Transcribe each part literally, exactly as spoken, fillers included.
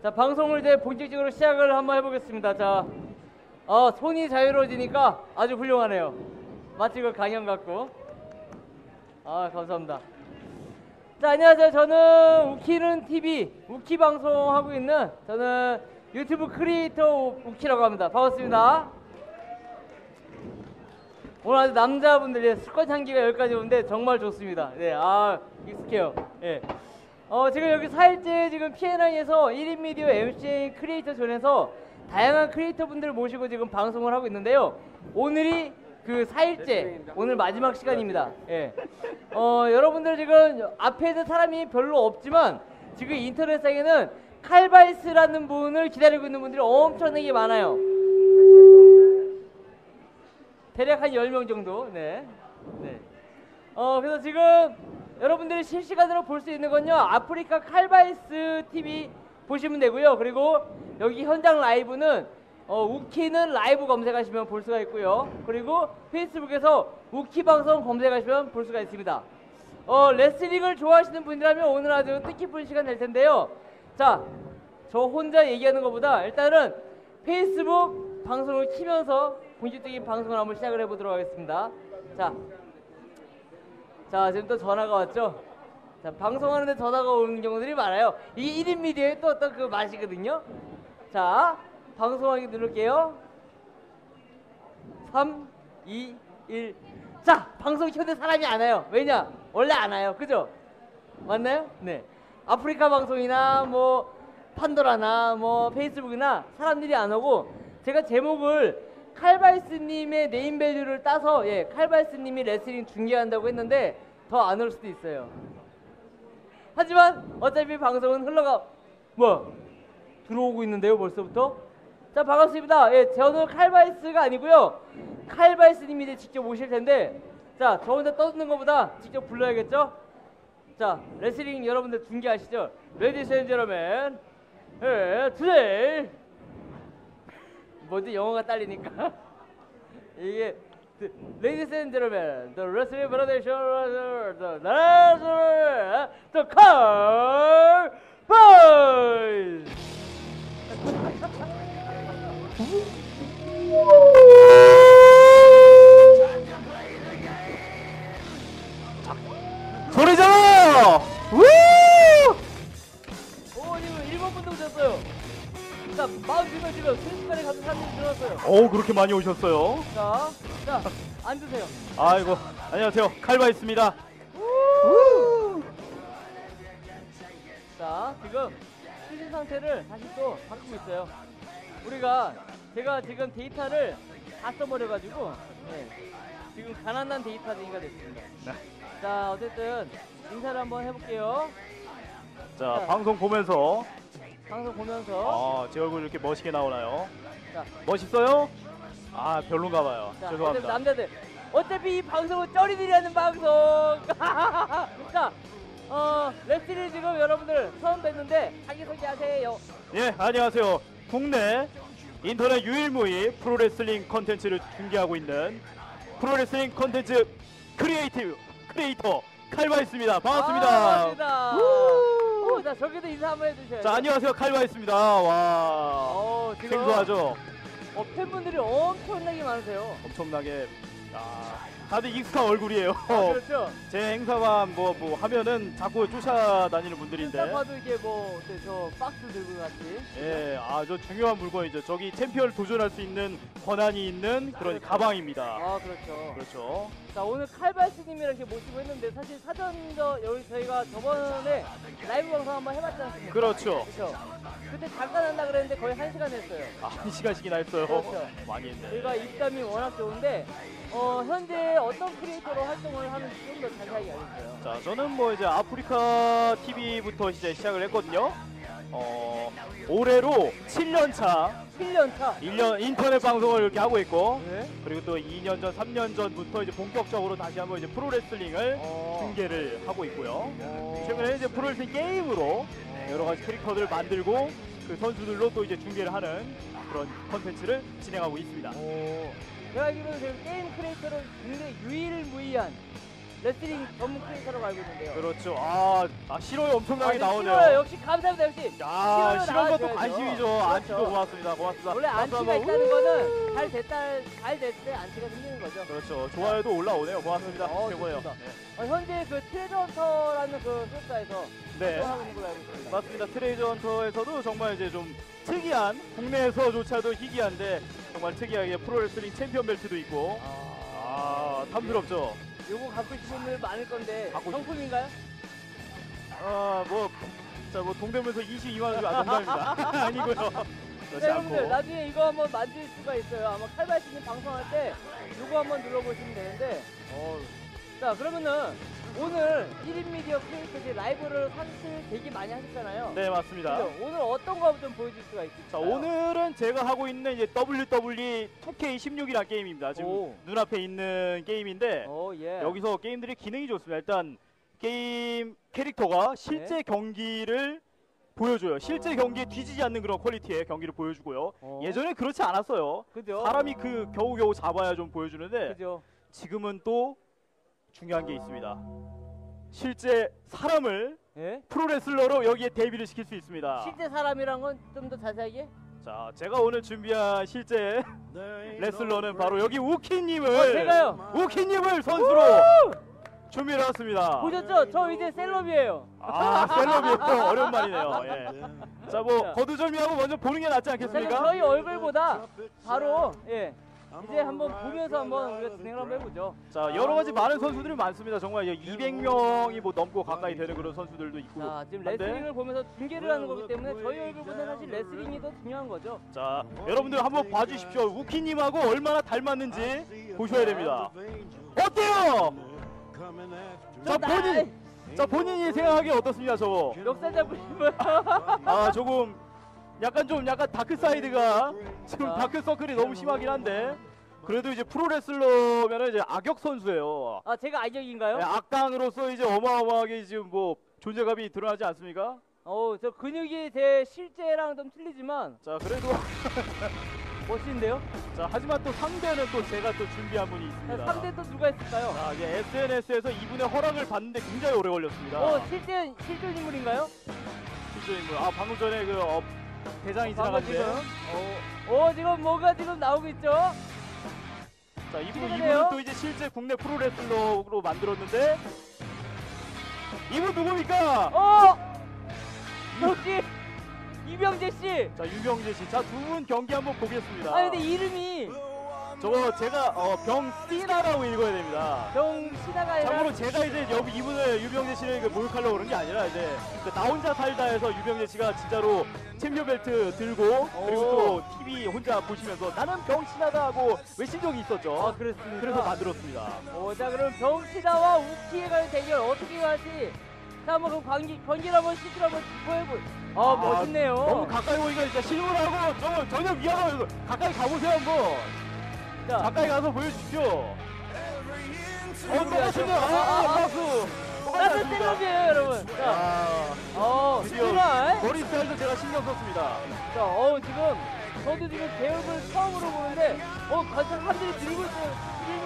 자, 방송을 이제 본격적으로 시작을 한번 해보겠습니다. 자, 어, 손이 자유로워지니까 아주 훌륭하네요. 마치 그 강연 같고. 아, 감사합니다. 자, 안녕하세요. 저는 우키는 티비, 우키 방송 하고 있는, 저는 유튜브 크리에이터 우키라고 합니다. 반갑습니다. 오늘 아주 남자분들의 수컷 향기가 여기까지 오는데 정말 좋습니다. 네, 아, 익숙해요. 예. 네. 어, 지금 여기 사일째 지금 피엔아이에서 일 인 미디어 엠씨에이 크리에이터 존에서 다양한 크리에이터 분들을 모시고 지금 방송을 하고 있는데요. 오늘이 그 사일째, 오늘 마지막 시간입니다. 예. 어, 여러분들 지금 앞에 있는 사람이 별로 없지만 지금 인터넷상에는 칼바이스라는 분을 기다리고 있는 분들이 엄청나게 많아요. 대략 한 열 명 정도. 네. 네. 어, 그래서 지금 여러분들이 실시간으로 볼 수 있는 건요, 아프리카 칼바이스 티비 보시면 되고요. 그리고 여기 현장 라이브는 어, 우키는 라이브 검색하시면 볼 수가 있고요. 그리고 페이스북에서 우키 방송 검색하시면 볼 수가 있습니다. 어, 레슬링을 좋아하시는 분이라면 오늘 아주 뜻깊은 시간 될 텐데요. 자, 저 혼자 얘기하는 것보다 일단은 페이스북 방송을 키면서 본격적인 방송을 한번 시작을 해보도록 하겠습니다. 자, 자, 지금 또 전화가 왔죠. 자, 방송하는데 전화가 오는 경우들이 많아요. 이게 일 인 미디어의 또 어떤 그 맛이거든요. 자, 방송하기 누를게요. 삼, 이, 일. 자, 방송 켜는 사람이 안 와요. 왜냐? 원래 안 와요. 그죠? 맞나요? 네. 아프리카 방송이나 뭐 판도라나 뭐 페이스북이나 사람들이 안 오고, 제가 제목을 칼바이스님의 네임밸류를 따서, 예, 칼바이스님이 레슬링 중계한다고 했는데 더 안 올 수도 있어요. 하지만 어차피 방송은 흘러가, 뭐 들어오고 있는데요, 벌써부터. 자, 반갑습니다. 예, 저는 칼바이스가 아니고요, 칼바이스님이 이제 직접 오실 텐데, 자, 저 혼자 떠드는 것보다 직접 불러야겠죠? 자, 레슬링 여러분들 중계하시죠. Ladies and gentlemen, 예, today. 뭐지? 영어가 딸리니까. 이게 Ladies and gentlemen, the wrestling federation, the wrestler, the Calba이스. Time to play the game. 소리 질러! 우! 오, 지금 일곱 분도 오셨어요. 자, 마흔 명 지금 순식간에 가서 사람들이 늘었어요. 오, 그렇게 많이 오셨어요. 자, 자, 앉으세요. 아이고, 안녕하세요. 칼바이스입니다. 우! 자, 지금 틀린 상태를 다시 또 바꾸고 있어요. 우리가 제가 지금 데이터를 다 써버려가지고, 네, 지금 가난한 데이터 등이가 됐습니다. 네. 자, 어쨌든 인사를 한번 해볼게요. 자, 자, 방송 보면서 방송 보면서 아, 제 얼굴 이렇게 멋있게 나오나요? 자, 멋있어요? 아, 별론가봐요. 죄송합니다. 남자들, 어차피 이 방송은 쩌리들이 하는 방송. 자, 어, 레슬링 지금 여러분들 처음 뵀는데 자기소개하세요. 예, 안녕하세요. 국내 인터넷 유일무이 프로레슬링 콘텐츠를 중계하고 있는 프로레슬링 콘텐츠 크리에이티브 크리에이터 칼바이스입니다. 반갑습니다. 아, 반갑습니다. 오, 자, 저기도 인사 한번 해주세요. 자, 안녕하세요. 칼바이스입니다. 와, 오, 지금 생소하죠? 어, 팬분들이 엄청나게 많으세요. 엄청나게. 아, 다들 익숙한 얼굴이에요. 아, 그렇죠. 제 행사만 뭐, 뭐 하면은 자꾸 쫓아다니는 분들인데. 쫓아봐도 이게 뭐, 저 박스 들고 같이. 예, 아, 저 중요한 물건이죠. 저기 챔피언을 도전할 수 있는 권한이 있는 그런, 아, 그렇죠, 가방입니다. 아, 그렇죠. 그렇죠. 자, 오늘 칼바이스님이랑 이렇게 모시고 했는데, 사실 사전저 여기 저희가 저번에 라이브 방송 한번 해봤지 않습니까? 그렇죠. 그렇죠. 그때 잠깐 한다 그랬는데 거의 한 시간 했어요. 아, 한 시간씩이나 했어요. 그렇죠. 많이 했네. 저희가 입담이 워낙 좋은데, 어, 현재 어떤 크리에이터로 활동을 하는지 좀 더 자세하게 알려주세요. 자, 저는 뭐 이제 아프리카 티비부터 이제 시작을 했거든요. 어, 올해로 칠 년 차. 칠 년 차. 일 년 인터넷 방송을 이렇게 하고 있고, 네. 그리고 또 이 년 전, 삼 년 전부터 이제 본격적으로 다시 한번 이제 프로레슬링을 어. 중계를 하고 있고요. 어. 최근에 이제 프로레슬링 게임으로 여러 가지 캐릭터들을 만들고 그 선수들로 또 이제 중계를 하는 그런 컨텐츠를 진행하고 있습니다. 오. 제가 알기로는 지금 게임 크리에이터로 굉장히 유일무이한 레슬링 전문 크리에이터로 알고 있는데요. 그렇죠. 아, 아 실험이 엄청나게 아, 나오네요. 실험 역시 감사합니다. 역시 야, 실험 것도 관심이죠. 그렇죠. 안티도 고맙습니다. 고맙습니다. 원래 안티가 있다는 거는 잘 됐다, 잘 됐을 때 안티가 생기는 거죠. 그렇죠. 좋아요도 올라오네요. 고맙습니다. 어, 최고예요. 네. 어, 현재 그 트레저 헌터라는 그 소프트에서 네. 맞습니다. 트레저 헌터에서도 정말 이제 좀 특이한, 국내에서조차도 희귀한데 정말 특이하게 프로레슬링 챔피언 벨트도 있고 아, 아 탐스럽죠. 요거 갖고 있는 분들 많을 건데 성품인가요? 아 뭐 자 뭐 동대문에서 이십이만 원 주면 안 농담입니다. 아니고요. 네, 여러분들 나중에 이거 한번 만질 수가 있어요. 아마 칼바이스님 방송할 때 요거 한번 눌러보시면 되는데 어. 자 그러면은 오늘 일 인 미디어 크리에이터즈 라이브를 사실 되게 많이 하셨잖아요. 네 맞습니다. 그죠? 오늘 어떤 거 좀 보여줄 수가 있을까요? 자 오늘은 제가 하고 있는 이제 더블유 더블유 이 투케이 십육이라는 게임입니다. 지금 오. 눈앞에 있는 게임인데 오, 예. 여기서 게임들이 기능이 좋습니다. 일단 게임 캐릭터가 실제 네. 경기를 보여줘요. 실제 어. 경기에 뒤지지 않는 그런 퀄리티의 경기를 보여주고요. 어. 예전에 그렇지 않았어요. 그죠? 사람이 그 겨우겨우 잡아야 좀 보여주는데 그죠? 지금은 또 중요한 게 있습니다. 실제 사람을 예? 프로레슬러로 여기에 데뷔를 시킬 수 있습니다. 실제 사람이란 건 좀 더 자세하게? 자, 제가 오늘 준비한 실제 레슬러는 바로 여기 우키님을 어, 제가요. 우키님을 선수로 준비를 했습니다. 보셨죠? 저 이제 셀럽이에요. 아, 셀럽이에요. 어려운 말이네요. 예. 자, 뭐 거두절미하고 먼저 보는 게 낫지 않겠습니까? 저희 얼굴보다 바로 예. 이제 한번 보면서 한번 우리가 진행을 한번 해보죠. 자 여러 가지 많은 선수들이 많습니다. 정말 이백 명이 뭐 넘고 가까이 되는 그런 선수들도 있고. 자 지금 레슬링을 보면서 중계를 하는 거기 때문에 저희 얼굴보다 사실 레슬링이 더 중요한 거죠. 자 여러분들 한번 봐주십시오. 우키님하고 얼마나 닮았는지 보셔야 됩니다. 어때요? 자 본인, 자 본인이 생각하기에 어떻습니까 저거? 역사자 분이면 아 조금. 약간 좀 약간 다크사이드가 지금 아. 다크서클이 너무 심하긴 한데 그래도 이제 프로레슬러면은 이제 악역 선수예요. 아 제가 악역인가요? 네, 악당으로서 이제 어마어마하게 지금 뭐 존재감이 드러나지 않습니까? 어 저 근육이 제 실제랑 좀 틀리지만 자 그래도 멋있는데요? 자 하지만 또 상대는 또 제가 또 준비한 분이 있습니다. 자, 상대 또 누가 있을까요? 자 이게 에스엔에스에서 이분의 허락을 받는데 굉장히 오래 걸렸습니다. 어 실제 실존 인물인가요? 실존 인물. 아 방금 전에 그 어, 대장이 지나갔는데 어, 지금 뭐가 지금 나오고 있죠? 자 이분, 이분은 또 이제 실제 국내 프로레슬러로 만들었는데 이분 누구입니까? 어! 역시 유병재씨! 자 유병재씨 자 두 분 경기 한번 보겠습니다. 아 근데 이름이 저거 제가 어, 병씨나라고 읽어야 됩니다. 병씨나가 아니라 참고로 제가 이제 여기 이분을 유병재씨를 모욕하려고 그런 게 아니라 이제 나 혼자 살다 해서 유병재씨가 진짜로 챔피언 벨트 들고 그리고 또 티비 혼자 보시면서 나는 병씨나다 하고 외친 적이 있었죠. 아, 그랬습니까? 그래서 만들었습니다. 오, 자 그럼 병씨나와 우키에 가는 대결 어떻게 가지? 자 한번 그 관계, 관계를 한번 시술 한번 보여볼 아, 아 멋있네요. 너무 가까이 보니까 진짜 실물하고 저거 전혀 위험하고 가까이 가보세요 한번. 자, 가까이 가서 보여주십시오. 어, 똑같은데요? 아, 박수! 똑같은 셀럽이에요, 여러분. 자, 어, 정말. 머리 스타일도 제가 신경 썼습니다. 자, 어 지금, 저도 지금 제 얼굴 처음으로 보는데, 어, 관찰 사람들이 들고 있어요.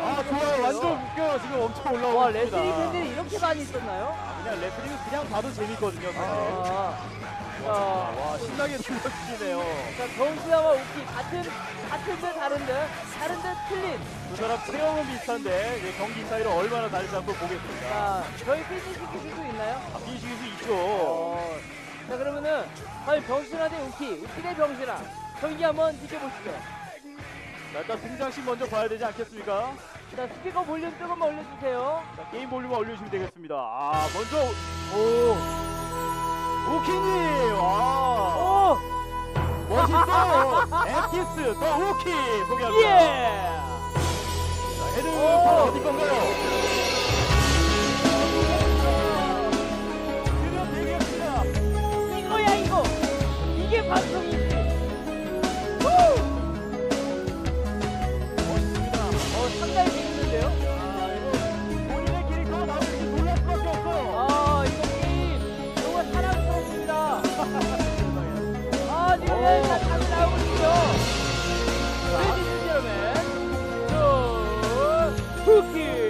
아, 좋아요. 완전 웃겨요. 지금 엄청 올라오고. 와, 레슬링 팬들이 이렇게 많이 있었나요? 아, 그냥 레슬링은 그냥 봐도 재밌거든요. 아, 자, 와, 신나게 들려주시네요. 자, 병신하와 우키 같은, 같은 데 다른데, 다른 데 틀린. 두 사람 체형은 비슷한데, 예, 경기 스타일은 얼마나 다른지 한번 보겠습니다. 자, 저희 피니시 기술도 있나요? 아, 피니시 기술 있죠. 어, 자, 그러면은, 저희 병신하 대 우키, 우키 대 병신하. 경기 한번 지켜보시죠. 자, 일단 등장신 먼저 봐야 되지 않겠습니까? 자, 스피커 볼륨 조금만 올려주세요. 자, 게임 볼륨만 올려주시면 되겠습니다. 아, 먼저, 오. 우키님! 와! 오! 멋있어요! 엠티스 더 우키! 소개합니다! 예! 자, 헤드는 바로 어디 건가요? 드디어 대결입니다! 이거야, 이거! 이게 방송이지! 후! 멋있습니다. 어, 상당히 재밌는데요? Wookie!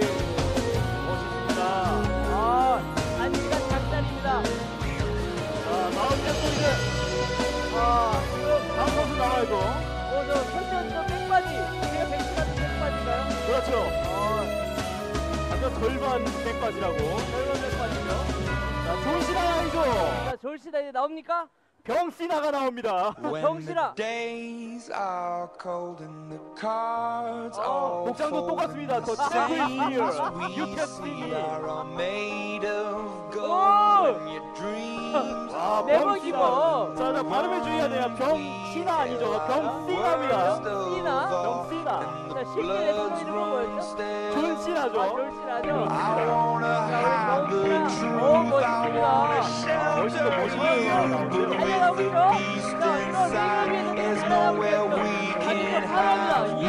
그렇죠. 아까 어. 절반 백바지라고. 절반 백바지죠. 자, 졸시다 양이죠. 자, 졸시다 이제 나옵니까? 병신아가 나옵니다. 병신아. 어, 복장도 똑같습니다. 저 친구의 이유. 유태스님이. 오! 네버기버. 자, 자, 발음을 주의해야 돼요. 병신아 아니죠. 병신아입니다. 병신아. 병신아. 자, 쉽게 소리는 뭐였죠? 졸신아죠. 아, 졸신아죠. 자, 우리 병신아. 오, 멋있습니다. 멋있어, 멋있어. 자, 이런 의미에서 살아남으면서 자기가 살아남다. 예!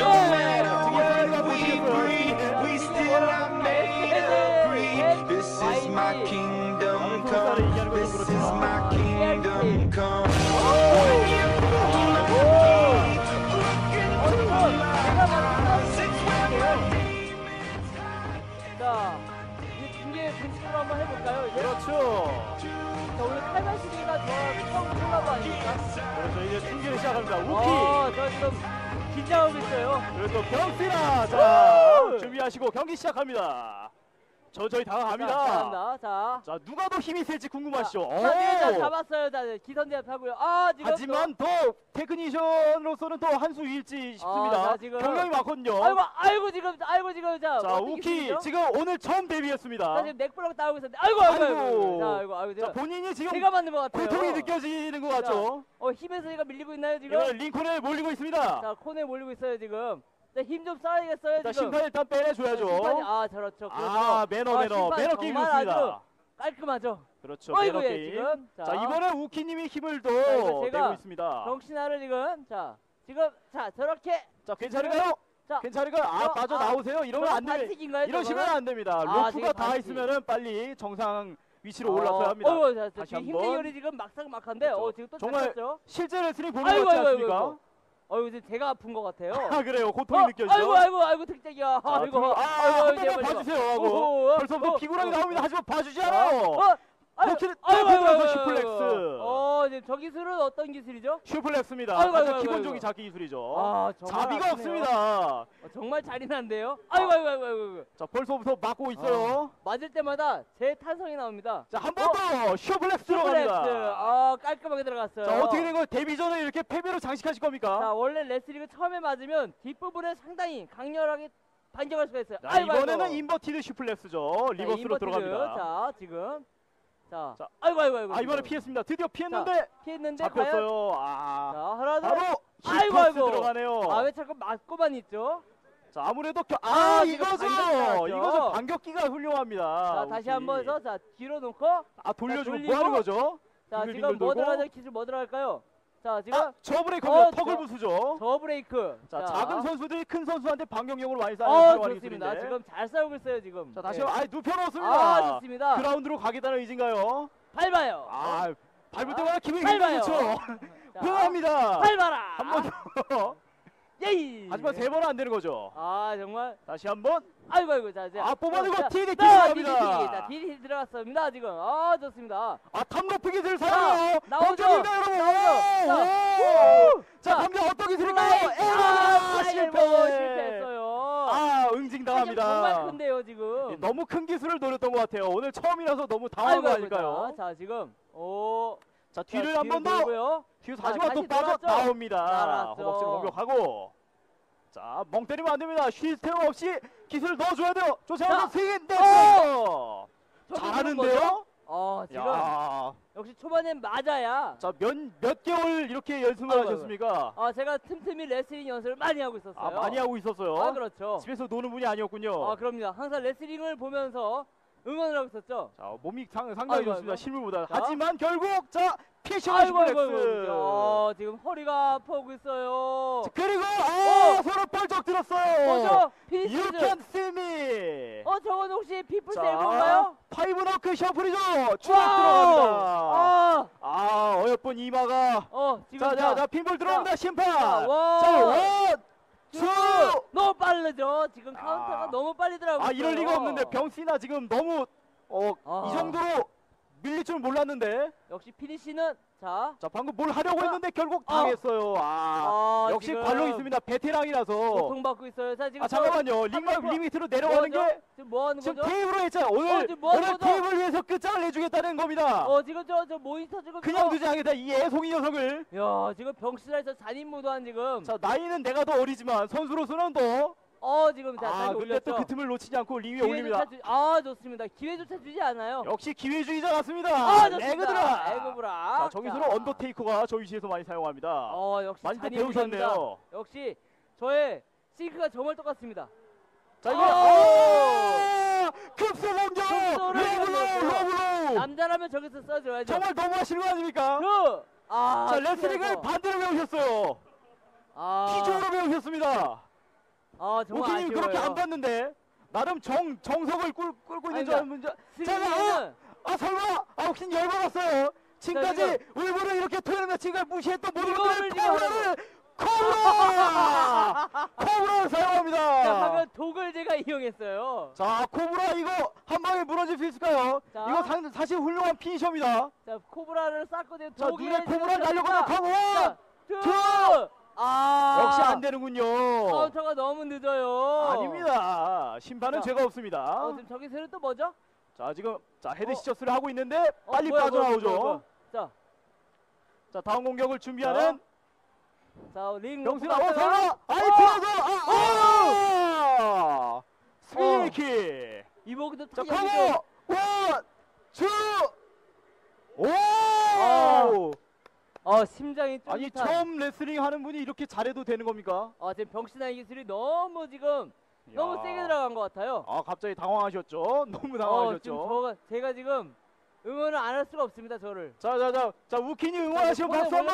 자, 이제 중계 분식으로 한번 해볼까요? 그렇죠. 자, 오늘 칼바이스가 좋아하는 처음 콜라보 아닙니까? 그래서 이제 중계를 시작합니다. 우키! 어, 저 지금 긴장하고 있어요. 그래서 경기라! 자, 준비하시고 경기 시작합니다. 저, 저희 당황합니다. 자, 자. 자, 누가 더 힘이 셀지 궁금하시죠? 자, 잡았어요. 자, 기선제압하고요. 아, 지금. 하지만 또, 또 테크니션으로서는 또 한 수 위일지 싶습니다. 아, 경력이 많거든요. 아이고, 아이고, 지금, 아이고, 지금. 자, 자 우키, 지금 오늘 처음 데뷔했습니다. 자, 지금 넥블럭 나오고 있었는데. 아이고, 아이고, 아이고. 아이고. 자, 아이고, 아이고. 제가, 자, 본인이 지금. 제가 맞는 것 같아요. 고통이 느껴지는 것 같죠? 자, 어, 힘에서 얘가 밀리고 있나요, 지금? 이번에 링콘에 몰리고 있습니다. 자, 콘에 몰리고 있어요, 지금. 힘 좀 쌓아야겠어요. 자, 지금. 심판 일단 빼내줘야죠. 심판이, 아, 그렇죠. 아, 매너, 아, 매너. 매너 게임이 좋습니다. 깔끔하죠. 그렇죠. 어이구, 매너 예, 게임. 지금. 자, 자, 이번에 우키님이 힘을 더 내고 있습니다. 정신화를 지금. 자, 지금. 자, 저렇게. 자, 괜찮을까요? 자, 괜찮을까요? 아, 빠져 나오세요. 아, 이러면 안 됩니다. 이러시면 안 됩니다. 로프가 아, 다 있으면은 빨리 정상 위치로 어, 올라서야 합니다. 어이구, 자, 다시 한 번. 힘대결이 지금 막상막한데. 그렇죠. 어, 지금 또 정말 잘렸죠? 실제 레슬링 보는 것 같지 않습니까? 어이구, 지금 제가 아픈 것 같아요. 아, 그래요? 고통이 어, 느껴지죠? 아이고, 아이고, 아이고, 득작이야. 아이고, 아, 아, 한 번만 봐주세요 하고. 벌써부터 비굴하게 나옵니다. 하지만 봐주지 않아요. 어, 로키를 딱 들어서 슈플렉스. 어, 이제 저 기술은 어떤 기술이죠? 슈플렉스입니다. 아이고, 아이고, 아이고, 기본적인 잡기 기술이죠. 아, 자비가 없습니다. 어, 정말 잔인한데요? 아이고, 아이고, 아이고, 아이고. 자, 벌써부터 맞고 있어요. 아, 맞을 때마다 제 탄성이 나옵니다. 자, 한 번 더 어? 슈플렉스 들어갑니다. 아, 깔끔하게 들어갔어요. 자, 어떻게 된 거예요? 데뷔 전에 이렇게 패배로 장식하실 겁니까? 자, 원래 레슬링을 처음에 맞으면 뒷부분에 상당히 강렬하게 반격할 수가 있어요. 자, 아이고, 이번에는 아이고. 인버티드 슈플렉스죠. 리버스로 자, 인버티드. 들어갑니다. 자, 지금. 자, 자, 아이고, 아이고, 아이고. 아, 이번에 피했습니다. 드디어 피했는데. 자, 피했는데. 잡혔어요. 과연? 아. 자, 하나, 둘. 바로 아이고, 아이고. 들어가네요. 아, 왜 자꾸 맞고만 있죠? 자, 아무래도. 겨... 아, 아, 이거죠. 이거죠. 반격기가 훌륭합니다. 자, 다시 한번 해서. 자, 뒤로 놓고. 아, 돌려주고. 뭐 하는 거죠? 자, 지금 뭐 들어가자. 기술 뭐 들어갈까요? 자, 지금. 아, 저 브레이크입니다. 어, 턱을 부수죠. 저 브레이크. 자, 자, 작은 선수들이 큰 선수한테 반격력으로 많이 싸우는 거 같습니다. 지금 잘 싸우고 있어요, 지금. 자, 다시 한번. 네. 아, 눕혀놓습니다. 아, 좋습니다. 그라운드로 가겠다는 의지인가요? 밟아요. 아, 밟을 때마다 기분이 굉장히 좋죠. 훌륭합니다. 밟아라. 한 번 더. 예이. 하지만 세 번은 안 되는 거죠. 아, 정말. 다시 한 번. 아이고, 아이고. 자, 자. 아, 뽑아내고 티디 들어갑니다. 자, 티디 들어갔습니다, 지금. 아, 좋습니다. 아, 탐로프 기술을 사용해요. 나오죠입니다, 여러분. 오! 오! 자, 감자 어떤 기술인가요? 에라! 실패. 실패했어요. 아, 응징당합니다. 정말 큰데요, 지금. 너무 큰 기술을 노렸던 것 같아요. 오늘 처음이라서 너무 당황한 거 아닐까요? 자, 자, 지금. 오. 자, 뒤를 한 번 더. 뒤로 다시만 또 빠져 나옵니다. 허벅지 공격하고. 자, 멍 때리면 안 됩니다. 쉴 틈 없이 기술을 넣어줘야 돼요. 조차하면서 스윙 됐어요. 잘하는데요? 어, 지금 야. 역시 초반엔 맞아야. 자, 몇, 몇 개월 이렇게 연습을 아이고, 하셨습니까? 아, 제가 틈틈이 레슬링 연습을 많이 하고 있었어요. 아, 많이 하고 있었어요? 아, 그렇죠. 집에서 노는 분이 아니었군요. 아, 그럼요. 항상 레슬링을 보면서 응원을 하고 있었죠. 자, 몸이 상, 상당히 아이고, 좋습니다. 실물보다. 하지만 결국 자, 피셔 슈플렉스. 어, 지금 허리가 아프고 있어요. 자, 그리고 어, 어! 서로 뻘쩍 들었어요. 뭐죠? 피니시. You can see me. 어, 저건 혹시 피플스 앨범인가요? 파이브 너크 셔플이죠. 추락 들어갑니다. 아, 아, 어여쁜 이마가. 어, 지금 자, 자, 자, 핀볼 들어옵니다. 심판. 자, 와. 자, 원, 투. 너무 빠르죠. 지금 카운터가 아. 너무 빨리더라고요. 아, 이럴 리가 없는데 병신아 지금 너무 어, 아. 이 정도로. 밀릴 줄 몰랐는데. 역시 피니시는 자. 자 방금 뭘 하려고 했는데 결국 당했어요. 아, 아 역시 관록이 있습니다. 베테랑이라서. 고통받고 있어요. 자 지금. 아 잠깐만요. 링 리미트로 내려가는 뭐 게. 지금 뭐 하는 지금 거죠? 지금 테이블로 했잖아. 오늘 어, 지금 뭐 오늘 거죠? 테이블 위해서 끝장을 내주겠다는 겁니다. 어 지금 저저 저 모니터 지금. 그냥 두지 않겠다 이 애송이 녀석을. 야 지금 병실에서 잔인무도한 지금. 자 나이는 내가 더 어리지만 선수로서는 더. 어 지금 자, 아 근데 또 그 틈을 놓치지 않고 링 위에 올립니다. 주, 아 좋습니다. 기회조차 주지 않아요. 역시 기회주의자 같습니다. 아 좋습니다. 에그드라 에그브라. 자 정의수로 언더테이커가 저 위치에서 많이 사용합니다. 어 역시 많이 배우셨네요. 역시 저의 싱크가 정말 똑같습니다. 자 이거 아! 급소 공격 로블로 남자라면 저기서 써줘야죠. 정말 너무하시는 거 아닙니까? 그, 아, 자 레슬링을 반대로 배우셨어요. 아 기존으로 배우셨습니다. 아, 우키님 그렇게 안 봤는데 나름 정, 정석을 꿀, 꿀고 있는 줄 알았는데 제가 어? 아 설마 아 우키님 열받았어요. 지금까지 울보를 이렇게 토해내며 지금까지 무시했던 모든 것들을 코브라를 코브라! 코브라를 사용합니다. 자 방금 독을 제가 이용했어요. 자 코브라 이거 한 방에 무너질 수 있을까요? 자. 이거 상, 사실 훌륭한 피니셔입니다. 자 코브라를 쌓고 이제 독이 눈에 코브라를 날려가는 코브라! 투! 아 역시 안 되는군요. 카운터가 너무 늦어요. 아닙니다. 심판은 자, 죄가 없습니다. 어, 지금 저기 새로 또 뭐죠? 자 지금 자 헤드 시저스를 어. 하고 있는데 어, 빨리 뭐야, 빠져나오죠. 뭐야, 뭐야, 뭐야. 자, 자 다음 공격을 준비하는 자링 명수 나와 설마 아이 들어서 스미키 이목도 자 커버 원투오 어 심장이 쫄깃한. 아니 처음 레슬링 하는 분이 이렇게 잘해도 되는 겁니까? 아 지금 병신의 기술이 너무 지금 야. 너무 세게 들어간 것 같아요. 아 갑자기 당황하셨죠? 너무 당황하셨죠? 어, 지금 제가 지금 응원을 안 할 수가 없습니다 저를. 자자자 자 우키님 응원하시고 박수 한번.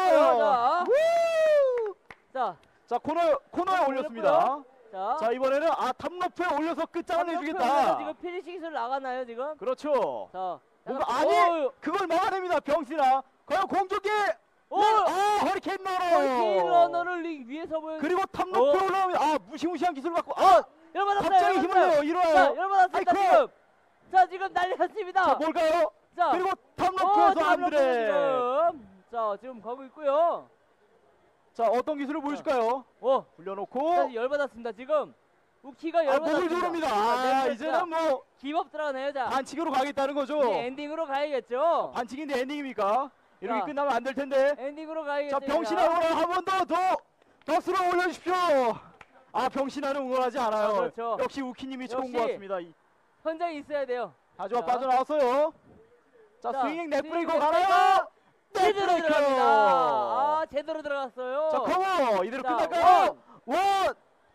자, 자 코너 코너에 올렸습니다. 자, 자 이번에는 아 탑로프에 올려서 끝장을 내주겠다. 지금 피니시 기술 나가나요 지금? 그렇죠. 자 뭔가 아니 어휴. 그걸 막아냅니다 병신아. 과연 공격이 오! 아, 허리케인 러너! 허리케인 러너를 링 위에서 보여. 그리고 탑로프에 올라오면 아 무시무시한 기술을 갖고 아! 열받았어요, 갑자기 열받았어요. 힘을 내요 이러요. 자 열받았습니다 지금. 자 지금 난리났습니다. 자 뭘까요? 자 그리고 탑로프에서 안드레. 자 지금 가고 있고요. 자 어떤 기술을 보여줄까요? 어 굴려놓고. 자 열받았습니다 지금. 우키가 열받았습니다. 아, 목을 조릅니다. 아, 아 이제는 뭐 기법 들어가네요. 자 반칙으로 가겠다는 거죠. 엔딩으로 가야겠죠. 반칙인데 엔딩입니까? 이렇게 자, 끝나면 안 될 텐데. 엔딩으로 가야겠죠. 자, 병신아 응원 한 번 더 더 더 쓸어 올려주십시오. 아, 병신아는 응원하지 않아요. 아, 그렇죠. 역시 우키님이 좋은 것 같습니다. 현장에 있어야 돼요. 하지만 빠져나왔어요. 자, 자 스윙 넷브레이커 가나요? 넷브레이커. 아, 제대로 들어갔어요. 자, 커버 이대로 자, 끝날까요? 원,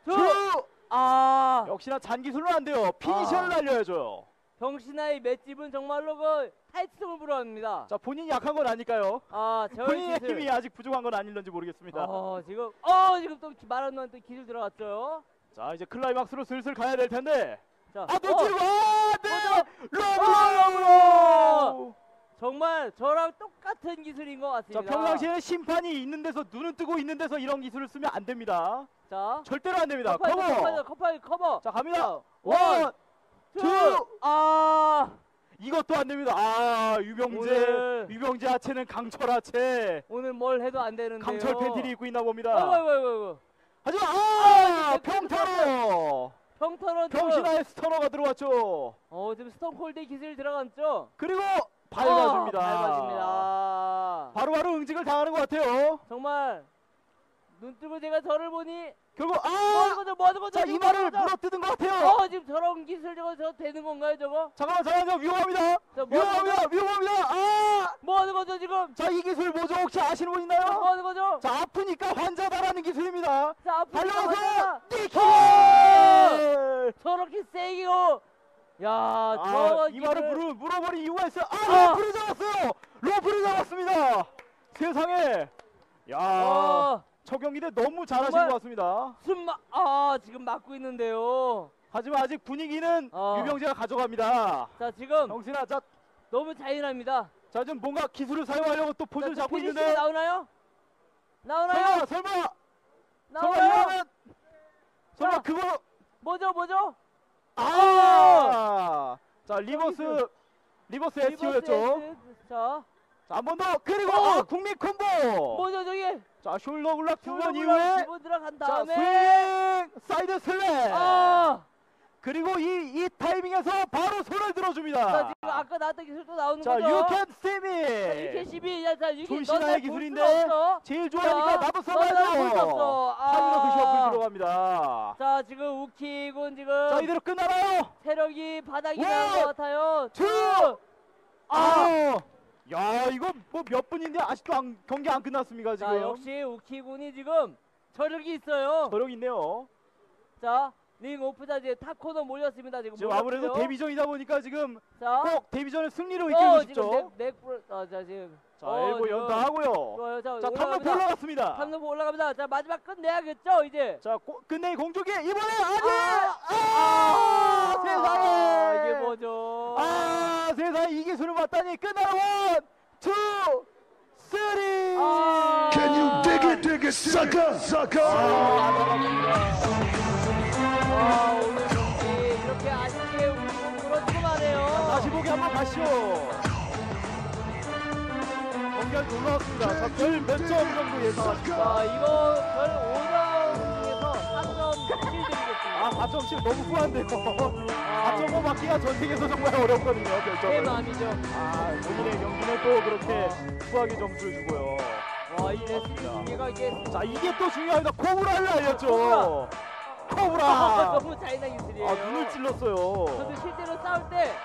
투. 아, 역시나 잔기술로 안 돼요. 피니셔를 아. 날려야죠. 병신아의 맷집은 정말로 그 타이트성을 불허합니다. 자 본인이 약한 건 아닐까요? 아 본인의 기술. 힘이 아직 부족한 건 아닐런지 모르겠습니다. 어 지금 어 지금 또 말하는 동안 또 기술 들어갔어요. 자 이제 클라이막스로 슬슬 가야 될 텐데. 자, 아 놓치고 안돼 러브로 정말 저랑 똑같은 기술인 것 같습니다. 자 평상시에는 심판이 있는 데서 눈은 뜨고 있는 데서 이런 기술을 쓰면 안 됩니다. 자 절대로 안 됩니다. 커버 커버 커버, 커버. 자 갑니다. 원 투! 아 이것도 안 됩니다. 아 유병재 유병재 하체는 강철 하체. 오늘 뭘 해도 안 되는데요. 강철 팬티를 입고 있나 봅니다. 아이고 아이고 아이고. 하지만 아, 아 평타로 평타로 병신아의 스터너가 들어왔죠. 어 지금 스톤콜드의 기술이 들어갔죠. 그리고 밟아줍니다. 아, 밟아줍니다. 바로바로 응징을 당하는 것 같아요. 정말 눈 뜨고 제가 저를 보니. 결국 아! 자 이마를 물어뜯은 것 같아요. 어 지금 저런 기술 저거 저 되는 건가요 저거? 잠깐만 잠깐만 위험합니다. 자, 뭐 위험합니다 위험합니다. 아! 뭐 하는 거죠 지금? 자 이 기술 뭐죠? 혹시 아시는 분 있나요? 뭐 하는 거죠? 자 아프니까 환자다라는 기술입니다. 자 아프니까 환자. 저렇게 세기고 야 아, 이마를 물어 물어버린 이유가 있어요. 아 로프를 잡았어요. 로프를 잡았습니다. 세상에 야. 아. 초경기대 너무 잘하신 것 같습니다. 숨 막, 아 지금 막고 있는데요. 하지만 아직 분위기는 어. 유병재가 가져갑니다. 자 지금 정신아 자 너무 잔인합니다. 자 지금 뭔가 기술을 사용하려고 또 포즈를 자, 잡고 있는데 나오나요? 나오나요? 설마 설마 나오나요? 설마 이러면 설마 자, 그거 뭐죠 뭐죠? 아 자 리버스 리버스 에스티오였죠. 자, 자 한 번 더. 그리고 아, 국민 콤보. 뭐죠 저기? 자, 숄더 블락 두 번 이후에 두 번 들어간 다음에 스윙 사이드 슬랩. 아. 그리고 이 이 타이밍에서 바로 손을 들어줍니다. 자, 지금 아까 나왔던 기술도 나오는 자, 거죠. You can see me. 유캔 씨비. 자, 자, 유캔 존신의 기술인데 제일 좋아하니까 나도 써봐야죠. 하늘로 그 셔플 들어갑니다. 자, 지금 우키군 지금 자, 이대로 끝나나요? 체력이 바닥이 나는 것 같아요. 투. 아. 야, 이거 뭐 몇 분인데 아직도 안, 경기 안 끝났습니다 지금. 자, 역시 우키군이 지금 저력이 있어요. 저력 있네요. 자. 링 오프 자 이제 탑 코너 몰렸습니다 지금. 지금 아무래도 데뷔전이다 보니까 지금 자. 꼭 데뷔전을 승리로 이끌고 싶죠. 넥자 지금. 자 일부 연타 하고요. 자 탑로프 올라갔습니다. 탑로프 올라갑니다. 자 마지막 끝내야겠죠 이제. 자 끝내기 공조기 이번에 아주. 아, 아, 아 세상에 아, 이게 뭐죠? 아 세상에 이 기술을 맞다니 끝나고 원, 투, 쓰리. 아. Can you dig it, dig it, sucker, sucker. 아, 오늘 네, 이렇게 아쉽게 우리 부러지기만 해요. 다시 보기 한번 가시오. 경기가 올라왔습니다. 자, 별 몇 점 정도 예상하십니까? 아, 이거 별 오 라운드에서 삼 점 칠 드리겠습니다. 아, 사 점 칠 너무 후한데요. 사 점 오 받기가 전 세계에서 정말 어렵거든요. 제 마음이죠. 아, 본인의 경기는 또 그렇게 후하게 점수를 주고요. 와, 이 레슬링 기계가 이게 자, 이게 또 중요합니다. 코브라를 알렸죠. 코브라. 코브라! 아, 너무 차이나 기술이에요. 아, 눈을 찔렀어요. 저도 실제로 싸울 때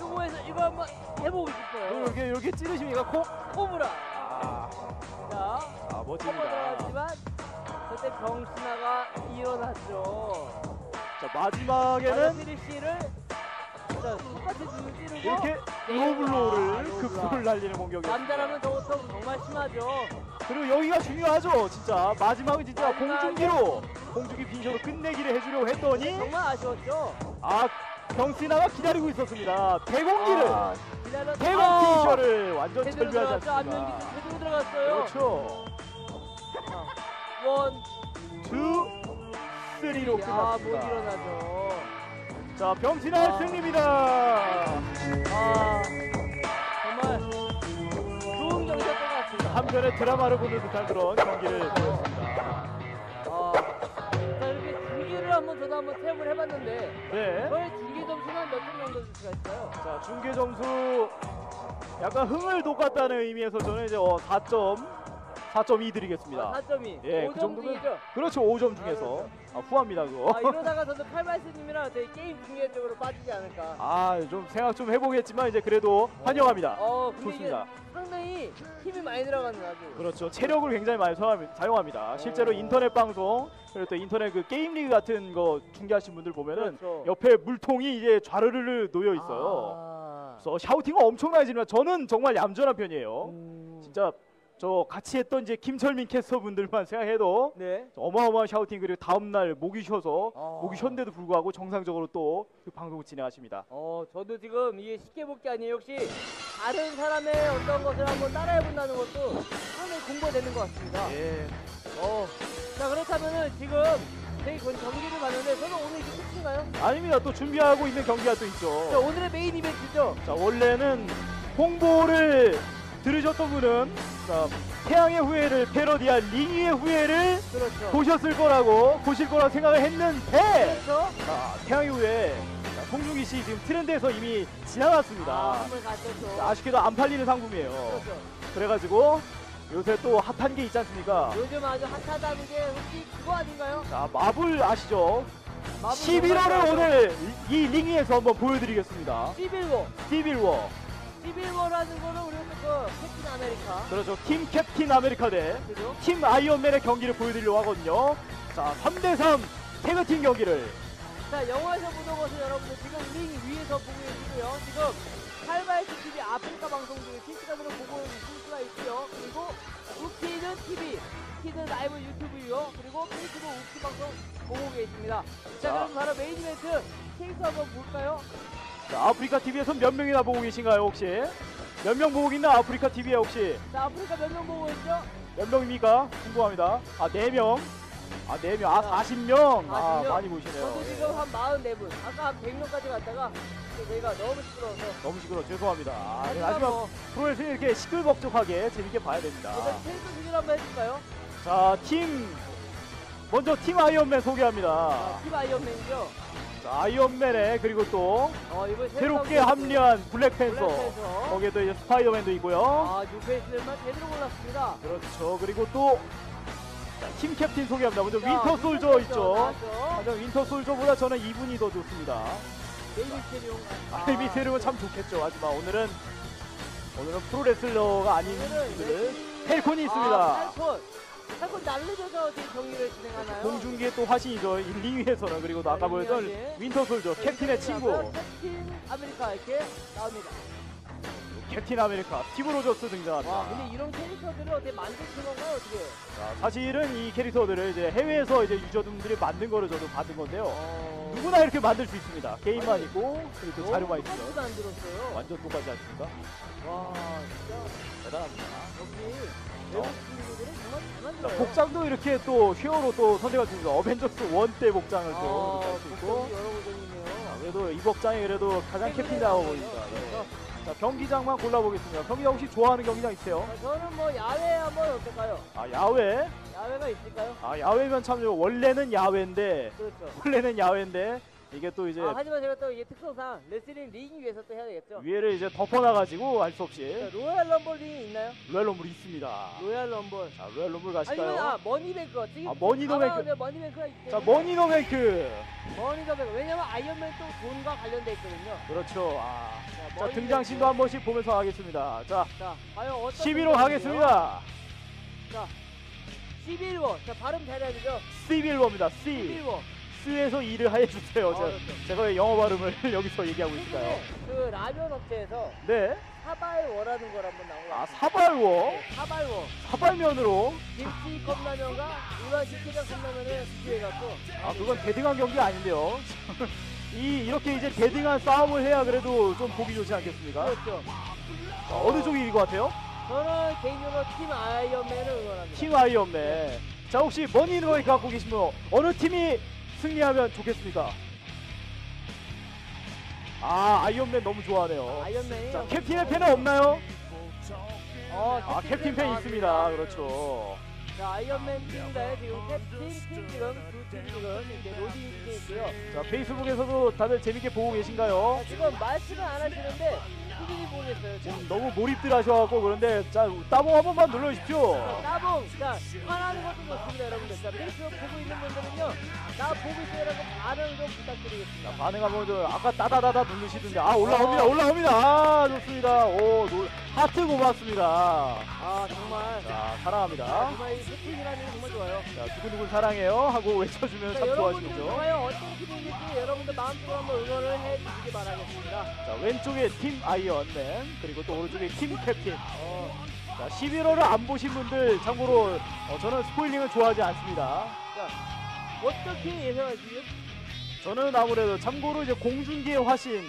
요거에서 이거 한번 해보고 싶어요. 이렇게 이렇게 찌르십니까? 코? 코브라! 아, 자, 아, 멋집니다. 들어갔지만 그때 병신화가 일어났죠. 자, 마지막에는 쓰리씨를 자, 똑같이 눈을 찌르고 이렇게 로블로우를 급소를 날리는 공격이었습니다. 남자라면 저것도 정말 심하죠. 그리고 여기가 중요하죠, 진짜. 마지막은 진짜 공중기로 공주기 빈셔로 끝내기를 해주려고 했더니 정말 아쉬웠죠. 아 병신아가 기다리고 있었습니다. 대공기를 아, 대공 빈셔를 완전 절묘하지 않습니까? 앞면기도 제대로 들어갔어요. 그렇죠. 원, 투, 쓰리로 끝났습니다. 아, 못 일어나죠. 자 병신아의 아, 승리입니다. 아 정말 좋은 경기였던 것 같습니다. 한편의 드라마를 보는 듯한 그런 경기를 보였습니다. 한번 저도 한번 탭을 해봤는데 네. 저의 중계 점수는 몇 점 정도 줄 수가 있어요? 자 중계 점수 약간 흥을 돋았다는 의미에서 저는 이제 어, 사 점 이 드리겠습니다. 아, 사 점 이. 예, 오 점 그 정도면, 중이죠? 그렇죠. 오 점 중에서. 아, 아, 후합니다 그거. 아, 이러다가 저도 칼바이스님이랑 저희 게임 중계 쪽으로 빠지지 않을까. 아, 좀 생각 좀 해보겠지만 이제 그래도 어. 환영합니다. 어, 좋습니다. 상당히 힘이 많이 들어가는 아주. 그렇죠. 체력을 굉장히 많이 사용합니다. 어. 실제로 인터넷 방송 그리고 또 인터넷 그 게임 리그 같은 거 중계하신 분들 보면은 그렇죠. 옆에 물통이 이제 좌르르 놓여 있어요. 아. 그래서 샤우팅은 엄청나게 지만 저는 정말 얌전한 편이에요. 음. 진짜. 저 같이 했던 이제 김철민 캐스터분들만 생각해도 네. 어마어마한 샤우팅 그리고 다음 날 목이 쉬어서 아. 목이 쉬었는데도 불구하고 정상적으로 또 그 방송을 진행하십니다. 어, 저도 지금 이게 쉽게 볼 게 아니에요. 역시 다른 사람의 어떤 것을 한번 따라해 본다는 것도 상당히 공부되는 것 같습니다. 예. 어, 자 그렇다면은 지금 저희 경기를 봤는데 저는 오늘 이게 끝인가요? 아닙니다. 또 준비하고 있는 경기가 또 있죠. 자, 오늘의 메인 이벤트죠. 자 원래는 홍보를 들으셨던 분은 자, 태양의 후예를 패러디한 링의 후예를 그렇죠. 보셨을 거라고 보실 거라 생각을 했는데 그렇죠. 자, 태양의 후예 송중기 씨 지금 트렌드에서 이미 지나갔습니다. 아, 자, 아쉽게도 안 팔리는 상품이에요. 그렇죠. 그래가지고 요새 또 핫한 게 있지 않습니까? 요즘 아주 핫하다는 게 혹시 그거 아닌가요? 자 마블 아시죠? 마블 십일 월을 오늘 이 링이에서 한번 보여드리겠습니다. 시빌워. 시빌워. 시빌워라는 거는 우리 그 캡틴 아메리카 그렇죠. 팀 캡틴 아메리카 대 팀 아이언맨의 경기를 보여드리려고 하거든요. 자 삼 대 삼 태그팀 경기를 자 영화에서 보던 것을 여러분들 지금 링 위에서 보고 계시고요. 지금 칼바이스 티비 아프리카 방송 중에 실시간으로 보고 있을 수가 있고요. 그리고 우키는 티비 우키는 라이브 유튜브요. 그리고 페이스북 우키 방송 보고 계십니다. 자, 자 그럼 바로 메인 이벤트 케이스 한번 볼까요? 자, 아프리카 티비에서 몇 명이나 보고 계신가요 혹시? 몇 명 보고 있나 아프리카 티비에 혹시? 자 아프리카 몇 명 보고 있죠? 몇 명입니까? 궁금합니다. 아 네 명. 아, 네 명. 아, 사십 명. 아, 사십 명. 아, 많이 보시네요. 저도 지금 예. 한 사십사 분. 아까 한 백 명까지 갔다가 저희가 너무 시끄러워서. 너무 시끄러워. 죄송합니다. 아, 네, 하지만 뭐. 프로에서 이렇게 시끌벅적하게 재밌게 봐야 됩니다. 일단 테이크 소개를 한번 해줄까요? 자, 팀. 먼저 팀 아이언맨 소개합니다. 아, 팀 아이언맨이죠? 자, 아이언맨에 그리고 또 어, 새롭게 합류한 블랙팬서. 블랙팬서. 거기에 또 이제 스파이더맨도 있고요. 아, 뉴페이스들만 제대로 골랐습니다. 그렇죠. 그리고 또 자, 팀 캡틴 소개합니다. 먼저 자, 윈터 솔저 있죠. 맞아, 윈터 솔저보다 저는 이분이 더 좋습니다. 베이비 스테리온. 아, 베이비 스테리온은 참 좋겠죠. 하지만 오늘은 오늘은 프로레슬러가 아닌 분들은 펠콘이 있습니다. 아, 펠콘. 펠콘 날르면서 경기를 진행하나요? 공중계 또 화신이죠. 일, 이 위에서는. 그리고 또 아까 보였던 윈터 솔저, 네, 캡틴의 친구. 캡틴 아메리카 이렇게 나옵니다. 캡틴 아메리카, 스티브 로저스 등장합니다. 와, 근데 이런 캐릭터들을 어떻게 만드신 건가요, 어떻게? 자, 사실은 이 캐릭터들을 이제 해외에서 이제 유저분들이 만든 거를 저도 받은 건데요. 어... 누구나 이렇게 만들 수 있습니다. 게임만 아니, 있고, 그리고 자료만 있어요. 완전 똑같지 않습니까? 와, 진짜 대단합니다. 여기 외국 친구들은 정말 잘 만들어요. 복장도 이렇게 또 히어로 또 선택할 수 있습니다. 어벤져스 일 때 복장을 또 할 수 있고. 아, 그래도 이 복장이 그래도 가장 캡틴다워 보입니다. 자, 경기장만 골라보겠습니다. 경기장 혹시 좋아하는 경기장 있어요? 아, 저는 뭐 야외 한번 어떨까요? 아, 야외? 야외가 있을까요? 아, 야외면 참 원래는 야외인데 그렇죠. 원래는 야외인데 이게 또 이제 아, 하지만 제가 또 이게 특성상 레슬링 링 위에서 또 해야 되겠죠? 위에를 이제 덮어놔가지고 알 수 없이 자, 로얄 럼블 링이 있나요? 로얄 럼블 있습니다. 로얄 럼블 자, 로얄 럼블 가실까요? 아니면 아, 머니뱅크 지금 아, 머니더뱅크 머니뱅크가 있어요. 자, 머니더뱅크 머니더뱅크 왜냐면 아이언맨 또 돈과 관련돼 있거든요. 그렇죠. 아. 자, 자 등장신도 한 번씩 보면서 하겠습니다. 자, 자 과연 어떤 십일 호 가겠습니다. 자, 십일 호. 자, 발음 잘해야 되죠? 십일 호입니다. C. 십일 호. C에서 E를 해주세요. 아, 제가, 제가 왜 영어 발음을 여기서 얘기하고 있을까요? 그 라면 업체에서 네? 사발워라는 걸 한번 나온 거. 아, 사발워? 네, 사발워. 사발면으로? 김치 컵라면과 우란 식기장 컵라면을 비교해갖고. 아, 그건 대등한 경기 아닌데요. 이, 이렇게 이제 대등한 싸움을 해야 그래도 좀 보기 좋지 않겠습니까? 그렇죠. 자, 어느 쪽이 이길 것 같아요? 저는 개인적으로 팀 아이언맨을 응원합니다. 팀 아이언맨. 네. 자, 혹시 머니로이 갖고 계신 분 어느 팀이 승리하면 좋겠습니까? 아, 아이언맨 너무 좋아하네요. 아, 아이언맨이 자, 캡틴의 팬은 없나요? 어, 아, 캡틴 팬 있습니다. 그렇죠. 자, 아이언맨 팀인가요? 지금 캡틴 팀 지금 두 팀 지금 이제 로딩 팀 있고요. 자, 페이스북에서도 다들 재밌게 보고 계신가요? 자, 지금 말씀은 안 하시는데 꾸준히 보고 계세요. 지금 너무 몰입들 하셔갖고 그런데 자, 따봉 한 번만 눌러주십시오. 자, 따봉! 자, 화나는 것도 좋습니다, 여러분들. 자, 페이스북 보고 있는 분들은요, 나 보고 있어요라고 반응 좀 부탁드리겠습니다. 자, 반응 한번 좀 아까 따다다다 누르시던데 아, 올라옵니다, 올라옵니다. 아, 좋습니다. 오, 놀. 하트 고맙습니다. 아, 정말. 자, 사랑합니다. 아, 정말 이 채팅이라는 게 정말 좋아요. 자, 누구누구 사랑해요 하고 외쳐주면 자, 참 좋아하시겠죠. 좋아요. 어떤 팀인지 여러분들 마음속으로 한번 응원을 해주시기 바라겠습니다. 자, 왼쪽에 팀 아이언맨, 그리고 또 오른쪽에 팀 캡틴. 어. 자, 십일 호를 안 보신 분들, 참고로 어, 저는 스포일링을 좋아하지 않습니다. 자, 어떻게 예상하시죠? 저는 아무래도 참고로 이제 공중기의 화신.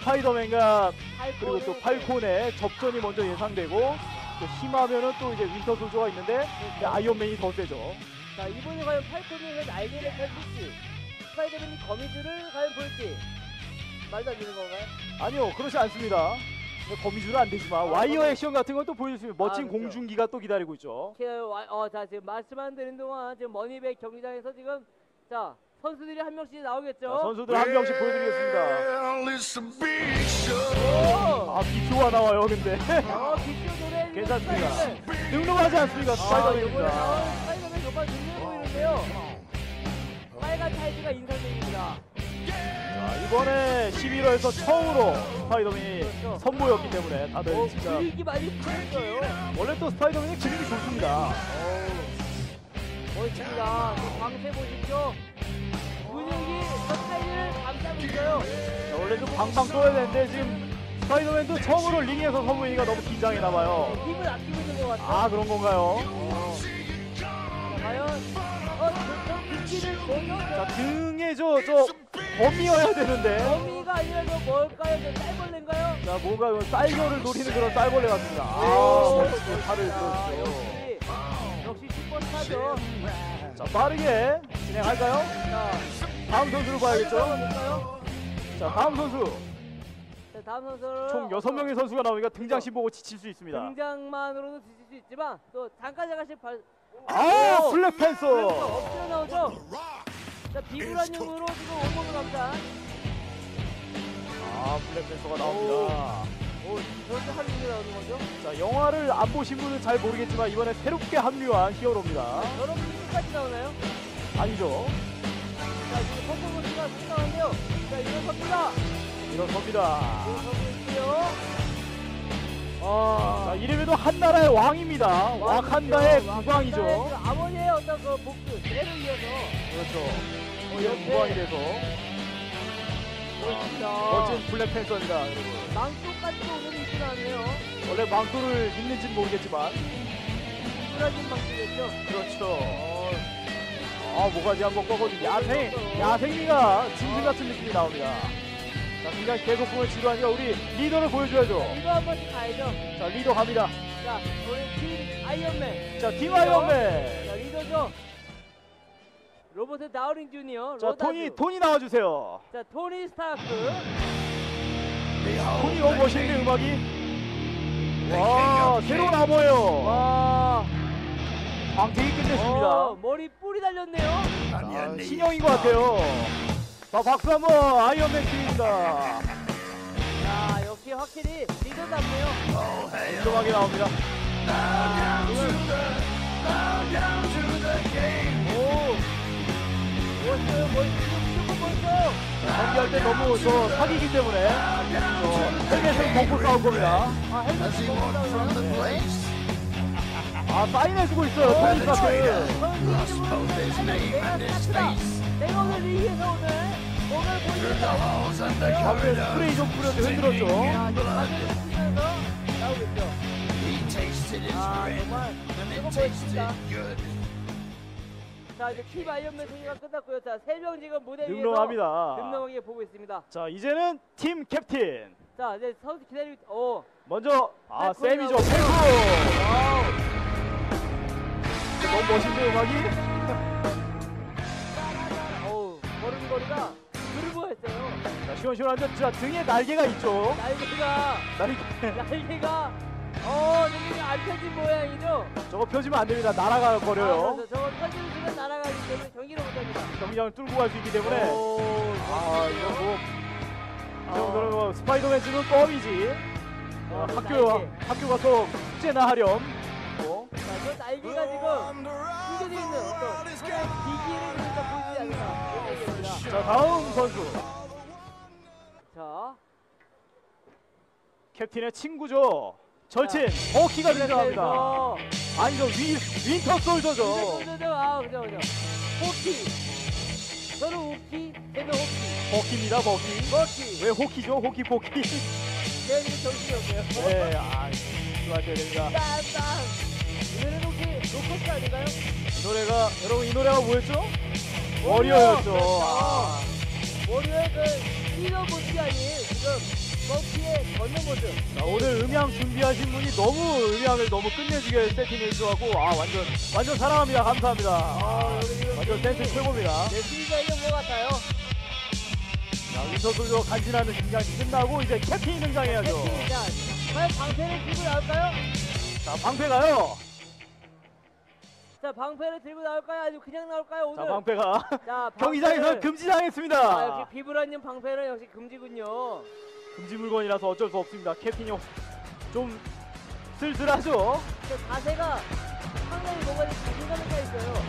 스파이더맨과 그리고 또 팔콘의 접전이 먼저 예상되고 또 힘하면은 또 이제 윈터 솔저가 있는데 아이언맨이 더 세죠. 자, 이번에 과연 팔콘이 날개를 펼칠지 스파이더맨이 거미줄을 과연 볼지 말도 안 되는 건가요? 아니요, 그렇지 않습니다. 거미줄은 안 되지만 아, 와이어 액션 같은 건 또 보여줄 수 있는 멋진 아, 그렇죠. 공중기가 또 기다리고 있죠. 어, 자, 지금 말씀만 드린 동안 지금 머니백 경기장에서 지금 자. 선수들이 한 명씩 나오겠죠? 자, 선수들 한 명씩 보여드리겠습니다. 오! 아, 비쇼가 나와요, 근데. 어, 비쇼 노래. 괜찮습니다. 능동하지 않습니까? 스파이더맨입니다. 아, 스파이더맨 정말 능동해 보이는데요. 빨간 타이즈가 인상적입니다. 자, 이번에 십일 월에서 처음으로 스파이더맨이 그렇죠. 선보였기 때문에 다들 어, 진짜. 기믹이 많이 풀렸어요. 원래 또 스파이더맨이 기믹이 좋습니다. 오, 멋있습니다. 광채 보십시오. 분위기 스파이더맨을 감싸고 있어요. 자, 원래 좀 방방 떠야 되는데 지금 스파이더맨도 처음으로 링에서 선보이니까 너무 긴장이나봐요. 네, 힘을 아끼고 있는 것 같아요. 아, 그런 건가요? 어. 자, 과연 어, 등기를 자, 등에 저, 저 범위여야 되는데 범위가 아니라 저 뭘까요? 저 쌀벌레인가요? 자, 뭔가 쌀겨를 노리는 그런 쌀벌레 같습니다. 아, 멋있어. 팔을 보여주세요. 역시 십 번 타죠. 네. 자, 빠르게 진행할까요? 자, 다음 선수를 봐야겠죠? 자, 다음 선수. 자, 다음 선수는 총 여섯 명의 선수가 나오니까 등장신 보고 지칠 수 있습니다. 등장만으로도 지칠 수 있지만 또 잠깐 잠깐씩 발... 아, 블랙팬서! 엎드려 나오죠? 자, 비브라늄으로 지금 원목을 갑니다. 아, 블랙팬서가 나옵니다. 오, 이렇게 할리우드 나오는 거죠? 자, 영화를 안 보신 분은 잘 모르겠지만 이번에 새롭게 합류한 히어로입니다. 여러분이 끝까지 나오나요? 아니죠. 자, 지금 퍼포먼스가 못 나왔네요. 자, 일어섭니다. 일어섭니다. 일어섭니다. 아, 자, 이름에도 한나라의 왕입니다. 와칸다의 국왕이죠. 아버지의 어떤 그 복수, 대를 이어서. 그렇죠. 어, 국왕이 돼서. 아, 멋진 블랙팬서입니다, 여러분. 망토까지도 오늘 있진 않네요. 원래 망토를 믿는지는 모르겠지만. 꾸라진 망토겠죠? 그렇죠. 어, 아, 모가지 한번 꺼거든요. 야생, 야생미가 짐승 같은 느낌이 나옵니다. 자, 굉장히 계속 보면 지루하니까 우리 리더를 보여줘야죠. 자, 리더 한 번씩 가야죠. 자, 리더 갑니다. 자, 우리 팀 아이언맨. 자, 팀 아이언맨. 자, 리더죠. 로버트 다우링 주니어. 자, 토니, 토니 나와주세요. 자, 토니 스타크. 토니 너무 멋있는데 음악이. 와, 새로운 암호예요. 와, 방태기 끝냈습니다. 어, 머리 뿔이 달렸네요. 아, 신형인 것 같아요. 자, 박수 한번 아이언맨 팀입니다. 야, 역시 확실히 리더답네요. 인정하게 나옵니다. 오, 멋있어요, 멋있어요, 조금 멋있어요. 경기할 때 너무 저 사기기 때문에 헬멧을 벗고 싸울 겁니다. 아, 헬멧을 벗고 싸우나요? 아, 사인해주고 있어요, 토니 스타크. 내가 오늘 리그에서 오늘 오늘 보여줬다. 앞에 스프레이 좀 뿌려도 흔들었죠. 아, 나오겠죠. 아, 정말 이거 멋있다. 자, 이제 팀 아이언맨 승리가 끝났고요. 자, 세 명 지금 무대 위에서 능동합니다. 능동하게 보고 있습니다. 자, 이제는 팀 캡틴. 자, 이제 선수 기다리고 있... 오, 먼저 아, 쌤이죠. 펜쿠. 너무 멋있는 음악이. 머리가 그루브했어요. 자, 시원시원한데, 자, 등에 날개가 있죠. 날개가 날개 날개가 어, 여기 안 펴진 모양이죠. 저거 펴지면 안 됩니다. 날아가 버려요. 아, 저거 펴지면 지금 날아가기 때문에 경기를 못합니다. 경기장을 뚫고 갈 수 있기 때문에. 오, 아, 이거 뭐, 이거 뭐 스파이더맨 지금 껌이지. 어, 어, 학교 학교 가서 숙제나 하렴. 어? 자, 저 날개가 지금 숨겨져 있는 어떤 하나의 기기를 진짜 보이지 않는다. 자, 다음 선수. 자, 캡틴의 친구죠. 절친 버키가 등장합니다. 아니죠, 윈 윈터 솔저죠. 아, 그죠, 그죠. 호키. 저는 호키, 저는 호키. 버키입니다, 버키. 버키. 왜 호키죠? 호키, 버키. 제가 지금 정신이 없네요. 네, 아, 좋아져야 됩니다. 이 노래는 혹시 로커스 아닌가요? 이 노래가 여러분 이 노래가 뭐였죠? 워리어였죠. 아, 워리어의 그 히어 모습이 아닌 지금 버키의 걷는 모습. 자, 오늘 음향 준비하신 분이 너무 음향을 너무 끝내주게 세팅해 주셔가지고 아, 완전 완전 사랑합니다. 감사합니다. 아, 완전 댄스 최고입니다. 네, 수위가 있는 것 같아요. 자, 윈터솔저 간지나는 등장이 끝나고 이제 캡틴이 등장해야죠. 캡틴 등장. 과연 방패를 들고 나올까요? 자, 방패가요. 자, 방패를 들고 나올까요? 아니면 그냥 나올까요? 오늘? 자, 방패가 자, 경기장에서 금지당했습니다. 아, 역시 비브라늄 방패는 역시 금지군요. 금지 물건이라서 어쩔 수 없습니다. 캡틴이 좀 쓸쓸하죠? 자세가 상당히 뭔가 자신감이 차 있어요.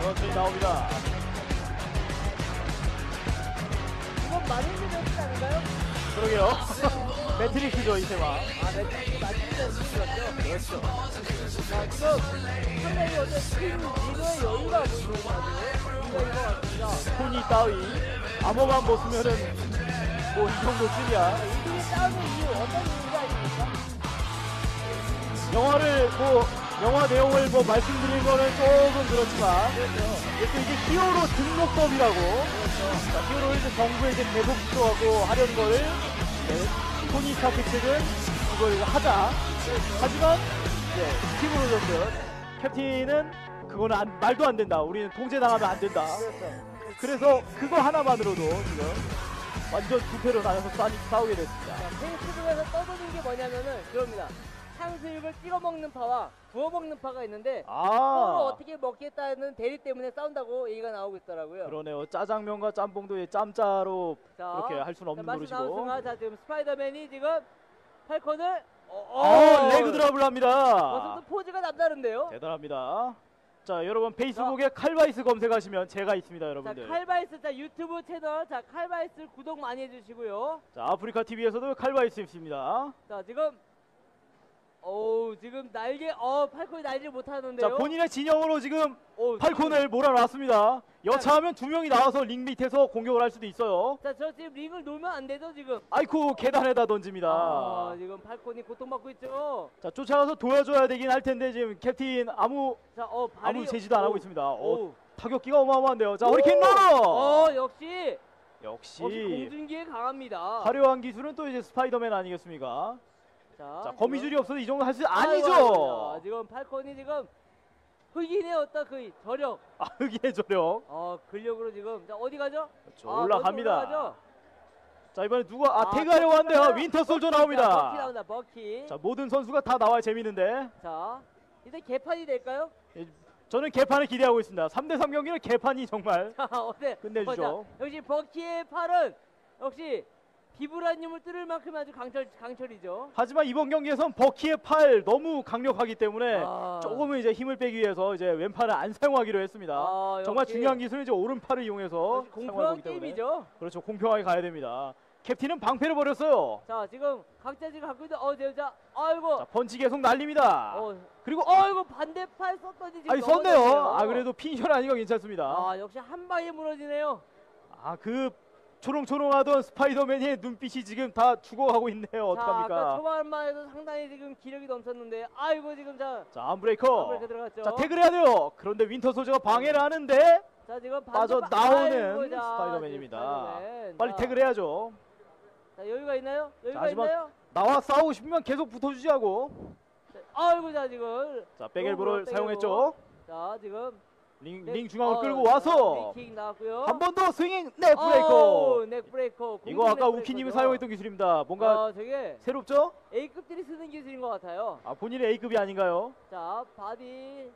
그렇지, 나옵니다. 이건 마린즈 매트릭스 아닌가요? 그러게요. 매트릭스죠, 이 테마. 아, 매트릭스 맞습니다. 그렇죠. 자, 지금 상당히 어떤 팀 리더의 여유가 보이는 것 같아요. 토니 따위 암호만 벗으면은 뭐 이 정도쯤이야. 이분이 따는 이유 어떤 이유가 있습니까? 영화를 뭐 영화 내용을 뭐 말씀드린 거는 조금 그렇지만 그렇죠. 이게 히어로 등록법이라고. 그렇죠. 자, 히어로를 이제 정부에게 대북수하고 하려는 거를 네, 토니 스타크 측은 이걸 하자. 그렇죠. 하지만 네, 팀으로서는 캡틴은 그거는 안, 말도 안 된다. 우리는 통제당하면 안 된다. 그래서 그거 하나만으로도 지금 완전 두 패로 나눠서 싸우게 됐습니다. 페이스 중에서 떠드는 게 뭐냐면은 그럽니다. 상수육을 찍어 먹는 파와 구워 먹는 파가 있는데 아 서로 어떻게 먹겠다는 대립 때문에 싸운다고 얘기가 나오고 있더라고요. 그러네요. 짜장면과 짬뽕도 짬짜로 이렇게 할 수는 없는 노릇이고. 자, 지금 스파이더맨이 지금 팔콘을 어, 레그 드랍을 합니다. 어쨌든 포즈가 남다른데요. 대단합니다. 자, 여러분 페이스북에 자, 칼바이스 검색하시면 제가 있습니다, 여러분들. 자, 칼바이스 자 유튜브 채널 자 칼바이스 구독 많이 해주시고요. 자, 아프리카 티비에서도 칼바이스 있습니다. 자, 지금 오 지금 날개 어 팔콘이 날지 못하는데요. 자, 본인의 진영으로 지금 오, 팔콘을 지금 몰아놨습니다. 여차하면 두 명이 나와서 링 밑에서 공격을 할 수도 있어요. 자, 저 지금 링을 놓으면 안 되죠 지금. 아이쿠, 계단에다 던집니다. 아, 지금 팔콘이 고통받고 있죠. 자, 쫓아가서 도와줘야 되긴 할 텐데 지금 캡틴 아무 자, 어, 발이, 아무 제지도 안 하고 있습니다. 오, 어, 타격기가 어마어마한데요. 자, 허리케인 러너. 어, 역시 역시 공중기에 강합니다. 화려한 기술은 또 이제 스파이더맨 아니겠습니까? 자, 자 거미줄이 없어도 이 정도 할 수 아니죠. 아이고, 아, 지금 팔콘이 지금 흑인의 어떤 그 저력. 아, 흑인의 저력. 어, 근력으로 지금 자, 어디 가죠? 그렇죠, 아, 올라갑니다. 자, 이번에 누가 아, 태그하려고 아, 하는데요. 윈터 솔저 나옵니다. 버키 나온다, 버키. 자, 모든 선수가 다 나와야 재밌는데. 자, 이제 개판이 될까요? 예, 저는 개판을 기대하고 있습니다. 삼 대 삼 경기는 개판이 정말 자, 어때? 끝내주죠. 어, 자, 역시 버키의 팔은 역시 비브라늄을 뚫을 만큼 아주 강철, 강철이죠. 하지만 이번 경기에선 버키의 팔 너무 강력하기 때문에 아, 조금은 이제 힘을 빼기 위해서 이제 왼팔을 안 사용하기로 했습니다. 아, 정말 중요한 기술은 이제 오른팔을 이용해서 공평한 게임이죠. 그렇죠, 공평하게 가야 됩니다. 캡틴은 방패를 버렸어요. 자, 지금 각자 지금 갖고 있는 어 대자 아이고. 자, 번치 계속 날립니다. 어, 그리고 아이고 반대팔 썼더니 지금. 아니, 썼네요. 아, 그래도 피니셜 아니가 괜찮습니다. 아, 역시 한 방에 무너지네요. 아, 그 초롱초롱하던 스파이더맨의 눈빛이 지금 다 죽어가고 있네요. 어떡합니까? 자, 아까 초반만 해도 상당히 지금 기력이 넘쳤는데 아이고 지금 자, 자 암브레이커. 암브레이커 들어갔죠. 자, 태그를 해야 돼요. 그런데 윈터 소저가 방해를 하는데 자, 지금 빠져나오는 아이고, 자, 스파이더맨입니다. 스파이더맨. 빨리 태그를 해야죠. 자, 여유가 있나요? 여유가 자, 있나요? 나와 싸우고 싶으면 계속 붙어주지 하고. 자, 아이고 자 지금 자 백엘보를 사용했죠. 자, 지금 링, 네, 링 중앙으로 어, 끌고 와서 한 번 더 스윙 넥브레이커. 넥브레이커. 이거 아까 우키님이 사용했던 기술입니다. 뭔가 어, 되게 새롭죠? A급들이 쓰는 기술인 것 같아요. 아, 본인의 A급이 아닌가요? 자, 바디.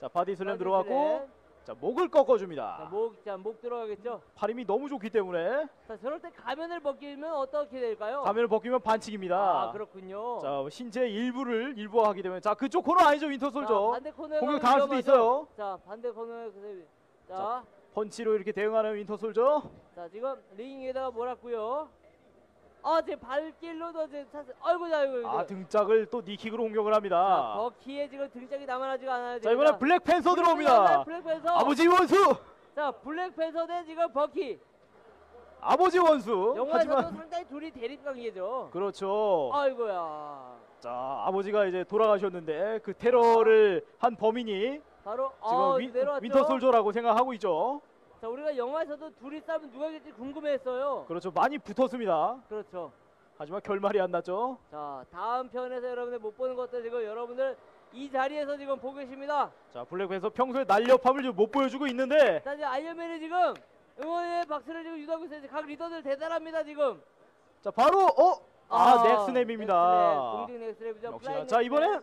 자, 바디 슬램 들어가고. 자, 목을 꺾어줍니다. 자, 목, 자, 목 들어가겠죠? 팔 힘이 너무 좋기 때문에. 자, 저럴 때 가면을 벗기면 어떻게 될까요? 가면을 벗기면 반칙입니다. 아, 그렇군요. 자, 신체 일부를 일부화하기 때문에. 자, 그쪽 코너 아니죠, 윈터 솔저. 반대 코너에 공격 당할 수도 있어요. 자, 반대 코너에 자, 자, 펀치로 이렇게 대응하는 윈터 솔저. 자, 지금 링에다가 몰았고요. 아, 제 발길로도 제 차스. 아이고, 아이고. 아, 등짝을 또 니킥으로 공격을 합니다. 자, 버키에 지금 등짝이 남아나지가 않아요. 자, 이번에 블랙팬서 들어옵니다. 블랙팬서. 아버지 원수. 자, 블랙팬서 대 지금 버키. 아버지 원수. 영화에서도 하지만 상당히 둘이 대립 관계죠. 그렇죠. 아이고야. 자, 아버지가 이제 돌아가셨는데 그 테러를 한 범인이 바로 지금 아, 윈터솔저라고 생각하고 있죠. 자, 우리가 영화에서도 둘이 싸우면 누가 이길지 궁금했어요. 그렇죠, 많이 붙었습니다. 그렇죠. 하지만 결말이 안 났죠. 자, 다음 편에서 여러분들 못 보는 것들 지금 여러분들 이 자리에서 지금 보고 계십니다. 자, 블랙팬서 평소에 날렵함을 지금 못 보여주고 있는데. 자, 이제 아이언맨이 지금 응원의 박수를 지금 유도하고 있어요. 각 리더들 대단합니다 지금. 자, 바로 어? 아, 아 넥스냅입니다. 공중 넥스냅이죠. 역시나. 자, 이번엔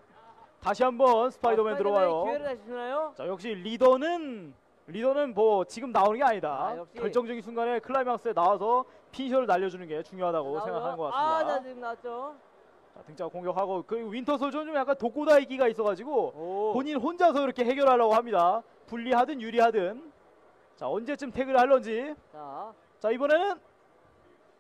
다시 한번 스파이더맨 아, 들어와요. 기회를 다시 주나요? 자, 역시 리더는. 리더는 뭐 지금 나오는 게 아니다. 아, 결정적인 순간에 클라이막스에 나와서 피니셔를 날려주는 게 중요하다고 나오죠? 생각하는 것 같습니다. 아, 나 지금 나왔죠. 자, 등짝 공격하고 그리고 윈터 솔저는 좀 약간 독고다이기가 있어가지고 오. 본인 혼자서 이렇게 해결하려고 합니다. 불리하든 유리하든. 자, 언제쯤 태그를 할런지. 자, 자, 이번에는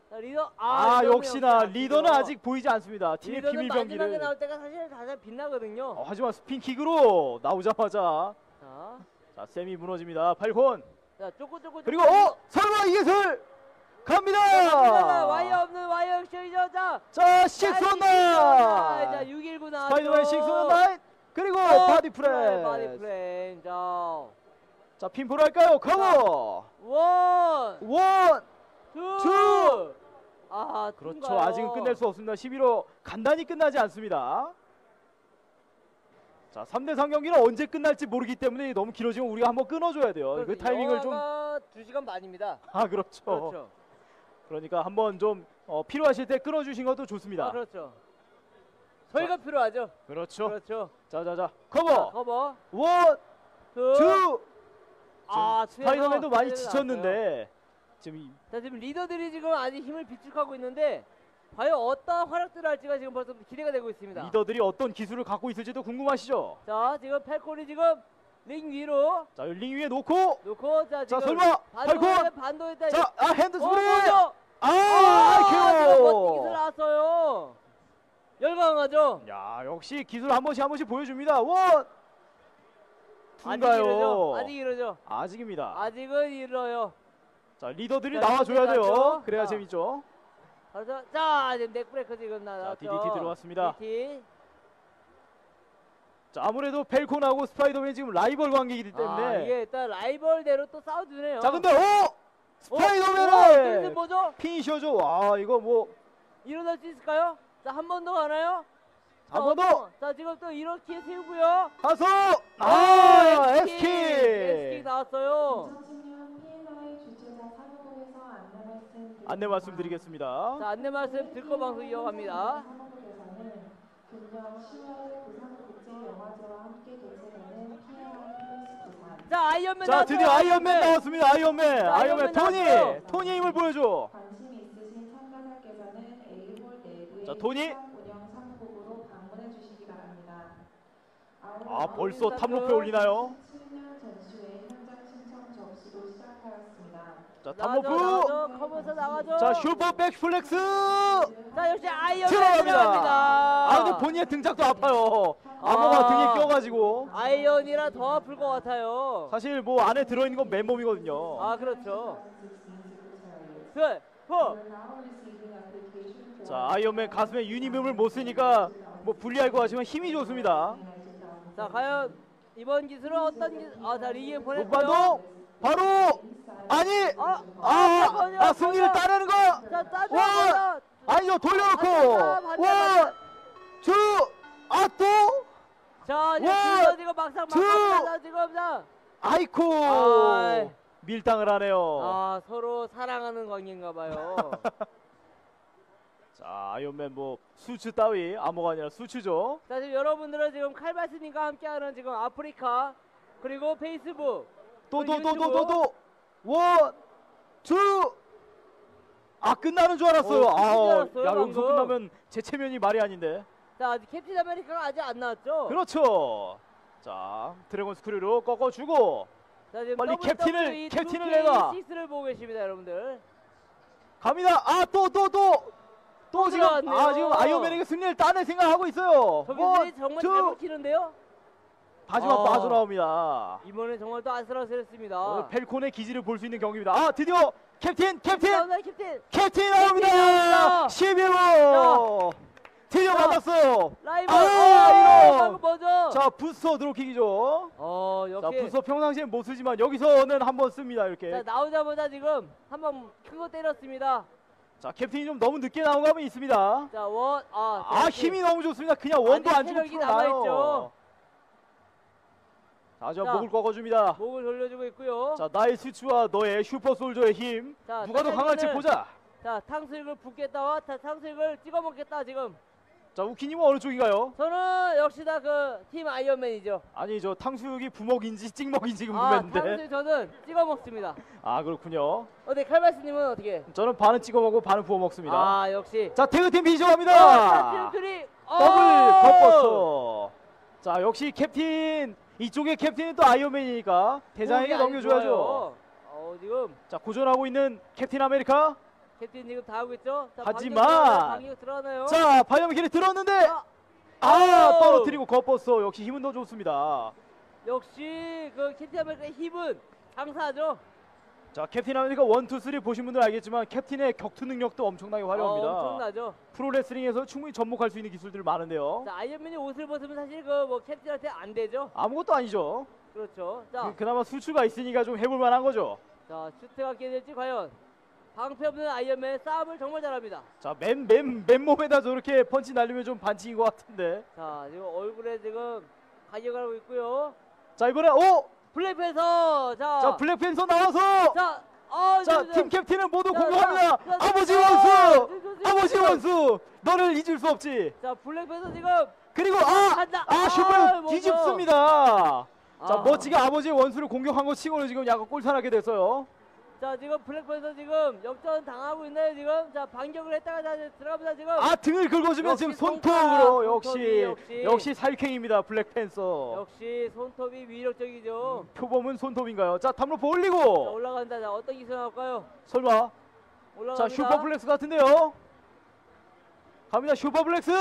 자, 리더. 아, 아 역시나 역시 리더는 리더. 아직 보이지 않습니다. 팀의 비밀 병기를. 마지막에 나올 때가 사실 가장 빛나거든요. 어, 하지만 스핀킥으로 나오자마자. 자. 자, 쌤이 무너집니다. 팔콘. 자, 쪼꼬 쪼꼬. 그리고 어, 설마 이슬 갑니다. 와이어 없는 와이어 액션이죠. 자, 자, 식스온나이. 자, 육백십구 나. 스파이더맨 식스온나이. 그리고 어, 바디 프레임. 바디 프레임. 자, 자, 핀포로 할까요? 커버. 원. 원. 투. 투. 아, 그렇죠. 튼가요? 아직은 끝낼 수 없습니다. 십일호 간단히 끝나지 않습니다. 자, 삼 대 삼 경기는 언제 끝날지 모르기 때문에 너무 길어지면 우리가 한번 끊어줘야 돼요. 그 타이밍을 좀. 두 시간 반입니다. 아, 그렇죠. 그렇죠. 그러니까 한번 좀 어, 필요하실 때 끊어주신 것도 좋습니다. 아, 그렇죠. 저희가 필요하죠. 그렇죠. 그렇죠. 자자자 커버. 자, 커버. 원, 투. 투. 아, 스파이더맨도 많이 지쳤는데 지금. 자, 지금 리더들이 지금 아직 힘을 비축하고 있는데 과연 어떤 활약들을 할지가 지금 벌써 기대가 되고 있습니다. 리더들이 어떤 기술을 갖고 있을지도 궁금하시죠? 자, 지금 팔콘이 지금 링 위로. 자, 링 위에 놓고. 놓고. 자, 지금 자, 설마 팔콘. 반도에 자, 이렇게. 아, 핸드 스프링. 어, 아, 아이큐. 멋진 기술 나왔어요. 열광하죠. 야, 역시 기술 한 번씩 한 번씩 보여줍니다. 원. 아직 이러죠. 아직 이러죠. 아직입니다. 아직은 이러요. 자, 리더들이 자, 나와줘야 돼요. 그래야 자. 재밌죠. 자, 지금 넥브레이크 지금 나왔죠. 디디티 들어왔습니다. 디디티. 자, 아무래도 펠콘하고 스파이더맨 지금 라이벌 관계이기 때문에 아, 이게 일단 라이벌대로 또 싸워주네요. 자, 근데 오! 스파이더맨은 뭐죠? 피니셔죠. 아, 이거 뭐 일어날 수 있을까요? 자, 한 번 더 가나요? 한 번 더! 자, 지금 또 이렇게 세우고요. 다섯! 아, 아 S킥! S킥 나왔어요. 안내 말씀드리겠습니다. 자, 안내 말씀 듣고 방송 이어갑니다. 자, 아이언맨 자, 드디어 아이언맨 나왔습니다. 아이언맨, 자, 아이언맨, 아이언맨 토니, 토니의 힘을 보여줘. 자, 토니. 아, 벌써 탑로프에 올리나요? 자, 탑로프. 자, 슈퍼 백플렉스. 자, 역시 아이언맨 들어갑니다. 아, 근데 본인의 등짝도 아파요. 암호가 아, 등에 껴가지고. 아이언이라 더 아플 것 같아요. 사실 뭐 안에 들어있는 건 맨몸이거든요. 아, 그렇죠. 그, 포. 자, 아이언맨 가슴에 유니폼을 못 쓰니까 뭐 불리하고 하지만 힘이 좋습니다. 자, 과연 이번 기술은 어떤 기술? 아, 자, 리기에 보냈고요. 바로 아니 아, 아, 아, 아, 아 승리를 따르는 거. 자, 와, 아니요, 돌려놓고 원투아또자 이제 지금 막상 막상 지금 자 아이코 아, 밀당을 하네요. 아, 서로 사랑하는 관계인가 봐요. 자, 아이언맨 뭐 수츠 따위 암호가 아니라 수츠죠. 자, 지금 여러분들은 지금 칼바이스님과 함께하는 지금 아프리카 그리고 페이스북. 또또또또또또 원, 투! 아, 끝나는 줄 알았어요. 오, 아, 줄 알았어요. 야, 여기서 끝나면 제 체면이 말이 아닌데. 자, 아직 캡틴 아메리카가 아직 안 나왔죠? 그렇죠. 자, 드래곤 스크류로 꺾어주고. 자, 지금 빨리 캡틴을 캡틴을 내가. 식스를 보고 계십니다, 여러분들. 갑니다. 아, 또 또 또. 또 지금 들어왔네요. 아, 지금 아이언맨에게 승리를 따낼 생각하고 있어요. 저분들이 정말 잘 먹히는데요. 마지막 빠져나옵니다. 이번에 정말 또 아슬아슬했습니다. 펠콘의 기지를 볼 수 있는 경기입니다. 아, 드디어 캡틴, 캡틴, 캡틴, 캡틴 나옵니다. 십일 호 드디어 받았어요. 라이벌. 아, 이거 먼저. 자, 부스터 드롭킥이죠. 어, 자, 부스터 평상시엔 못 쓰지만 여기서는 한번 씁니다. 이렇게. 자, 나오자마자 지금 한번 큰 거 때렸습니다. 자, 캡틴이 좀 너무 늦게 나온 감이 있습니다. 자, 원. 아, 아, 힘이 너무 좋습니다. 그냥 원도 안 주고 풀어나요. 아주 목을 꺾어줍니다. 목을 돌려주고 있고요. 자, 나의 수치와 너의 슈퍼솔저의 힘. 자, 누가 더 강할지 보자. 자, 탕수육을 붓겠다와 자, 탕수육을 찍어먹겠다 지금. 자, 우키님은 어느 쪽인가요? 저는 역시나 그 팀 아이언맨이죠. 아니, 저 탕수육이 부먹인지 찍먹인지 궁금했는데. 아, 탕수육 저는 찍어먹습니다. 아, 그렇군요. 어, 네, 칼바이스님은 어떻게? 저는 반은 찍어먹고 반은 부어먹습니다. 아, 역시. 자, 태그팀 비정합니다. 어, 더블 겉버터. 자, 역시 캡틴. 이쪽에 캡틴은 또 아이언맨이니까 대장에게 넘겨줘야죠. 어, 지금 자, 고전하고 있는 캡틴 아메리카. 캡틴 지금 다 하고 있죠. 자, 하지만 자, 바이오맨 길이 들었는데 아, 아 떨어뜨리고 겉버스터. 역시 힘은 더 좋습니다. 역시 그 캡틴 아메리카의 힘은 장사죠. 자, 캡틴 아메리카 일, 이, 삼 보신 분들 알겠지만 캡틴의 격투 능력도 엄청나게 화려합니다. 어, 엄청나죠. 프로레슬링에서 충분히 접목할 수 있는 기술들이 많은데요. 자, 아이언맨이 옷을 벗으면 사실 그 뭐 캡틴한테 안 되죠? 아무것도 아니죠. 그렇죠. 자, 그, 그나마 수추가 있으니까 좀 해볼 만한 거죠. 자, 슈트가 깨 될지 과연. 방패 없는 아이언맨 싸움을 정말 잘합니다. 자, 맨, 맨, 맨몸에다 저렇게 펀치 날리면 좀 반칙인 것 같은데. 자, 지금 얼굴에 지금 가져가고 있고요. 자, 이번에 오! 블랙팬서! 자, 자 블랙팬서 나와서! 자, 어, 자, 자, 팀 캡틴은 모두 자, 공격합니다. 자, 자, 아버지 원수! 자, 아버지 원수! 너를 잊을 수 없지! 자, 블랙팬서 지금! 그리고 아! 아, 슈퍼 뒤집습니다! 아. 자, 멋지게 아버지 원수를 공격한 것 치고는 지금 약간 꼴탄하게 됐어요. 자, 지금 블랙팬서 지금 역전 당하고 있나요 지금? 자, 반격을 했다가 자, 들어갑니다 지금. 아, 등을 긁어주면 지금 손톱으로 손톱이, 역시, 역시 역시 살쾡입니다 블랙팬서. 역시 손톱이 위력적이죠. 음, 표범은 손톱인가요? 자, 담로포 올리고. 자, 올라간다. 자, 어떤 기술 나올까요? 설마. 올라갑니다. 자, 슈퍼블랙스 같은데요. 갑니다 슈퍼블랙스.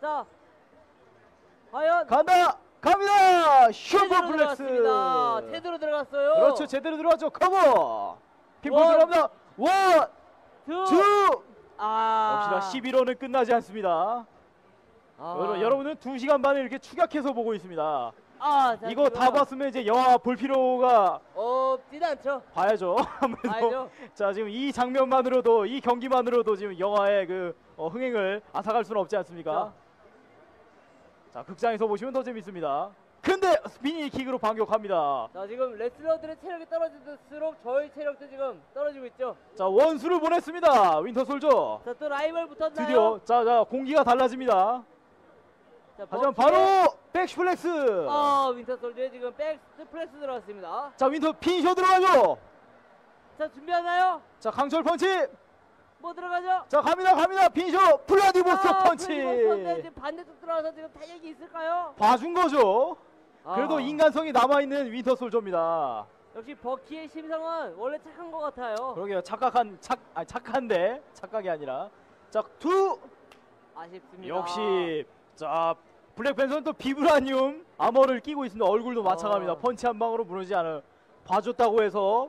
자, 과연. 간다. 갑니다! 슈퍼플렉스! 제대로 들어갔어요! 그렇죠, 제대로 들어갔죠! 커버! 핀볼 들어갑니다! 원! 투! 아! 봅시다, 십일 호는 끝나지 않습니다. 아. 여러분, 여러분은 두 시간 반을 이렇게 축약해서 보고 있습니다. 아, 자, 이거 다 봤으면 이제 영화 볼 필요가 없진 않죠. 봐야죠. 아무래도 자, 지금 이 장면만으로도, 이 경기만으로도 지금 영화의 그 어, 흥행을 앗아갈 수는 없지 않습니까? 자. 자, 극장에서 보시면 더 재밌습니다. 근데 스피니킥으로 반격합니다. 자, 지금 레슬러들의 체력이 떨어질수록 저희 체력도 지금 떨어지고 있죠. 자, 원수를 보냈습니다. 윈터솔저. 자, 또 라이벌 붙었나요? 드디어 자, 자, 공기가 달라집니다. 자, 하지만 바로 백스플렉스. 아, 윈터솔저의 지금 백스플렉스 들어갔습니다. 자, 윈터 피니셔 들어가죠. 자, 준비하나요? 자, 강철 펀치. 뭐 들어가죠? 자, 갑니다 갑니다 피니셔 블라디보스토크 아, 펀치. 지금 반대쪽 들어와서 지금 탄력이 있을까요? 봐준 거죠. 아. 그래도 인간성이 남아있는 윈터 솔저입니다. 역시 버키의 심성은 원래 착한 것 같아요. 그러게요. 착각한 착 아니 착한데 착각이 아니라 자 투. 아쉽습니다. 역시 자 블랙팬서는 또 비브라늄 아머를 끼고 있습니다. 얼굴도 마찬가지입니다. 아. 펀치 한 방으로 무너지지 않을 봐줬다고 해서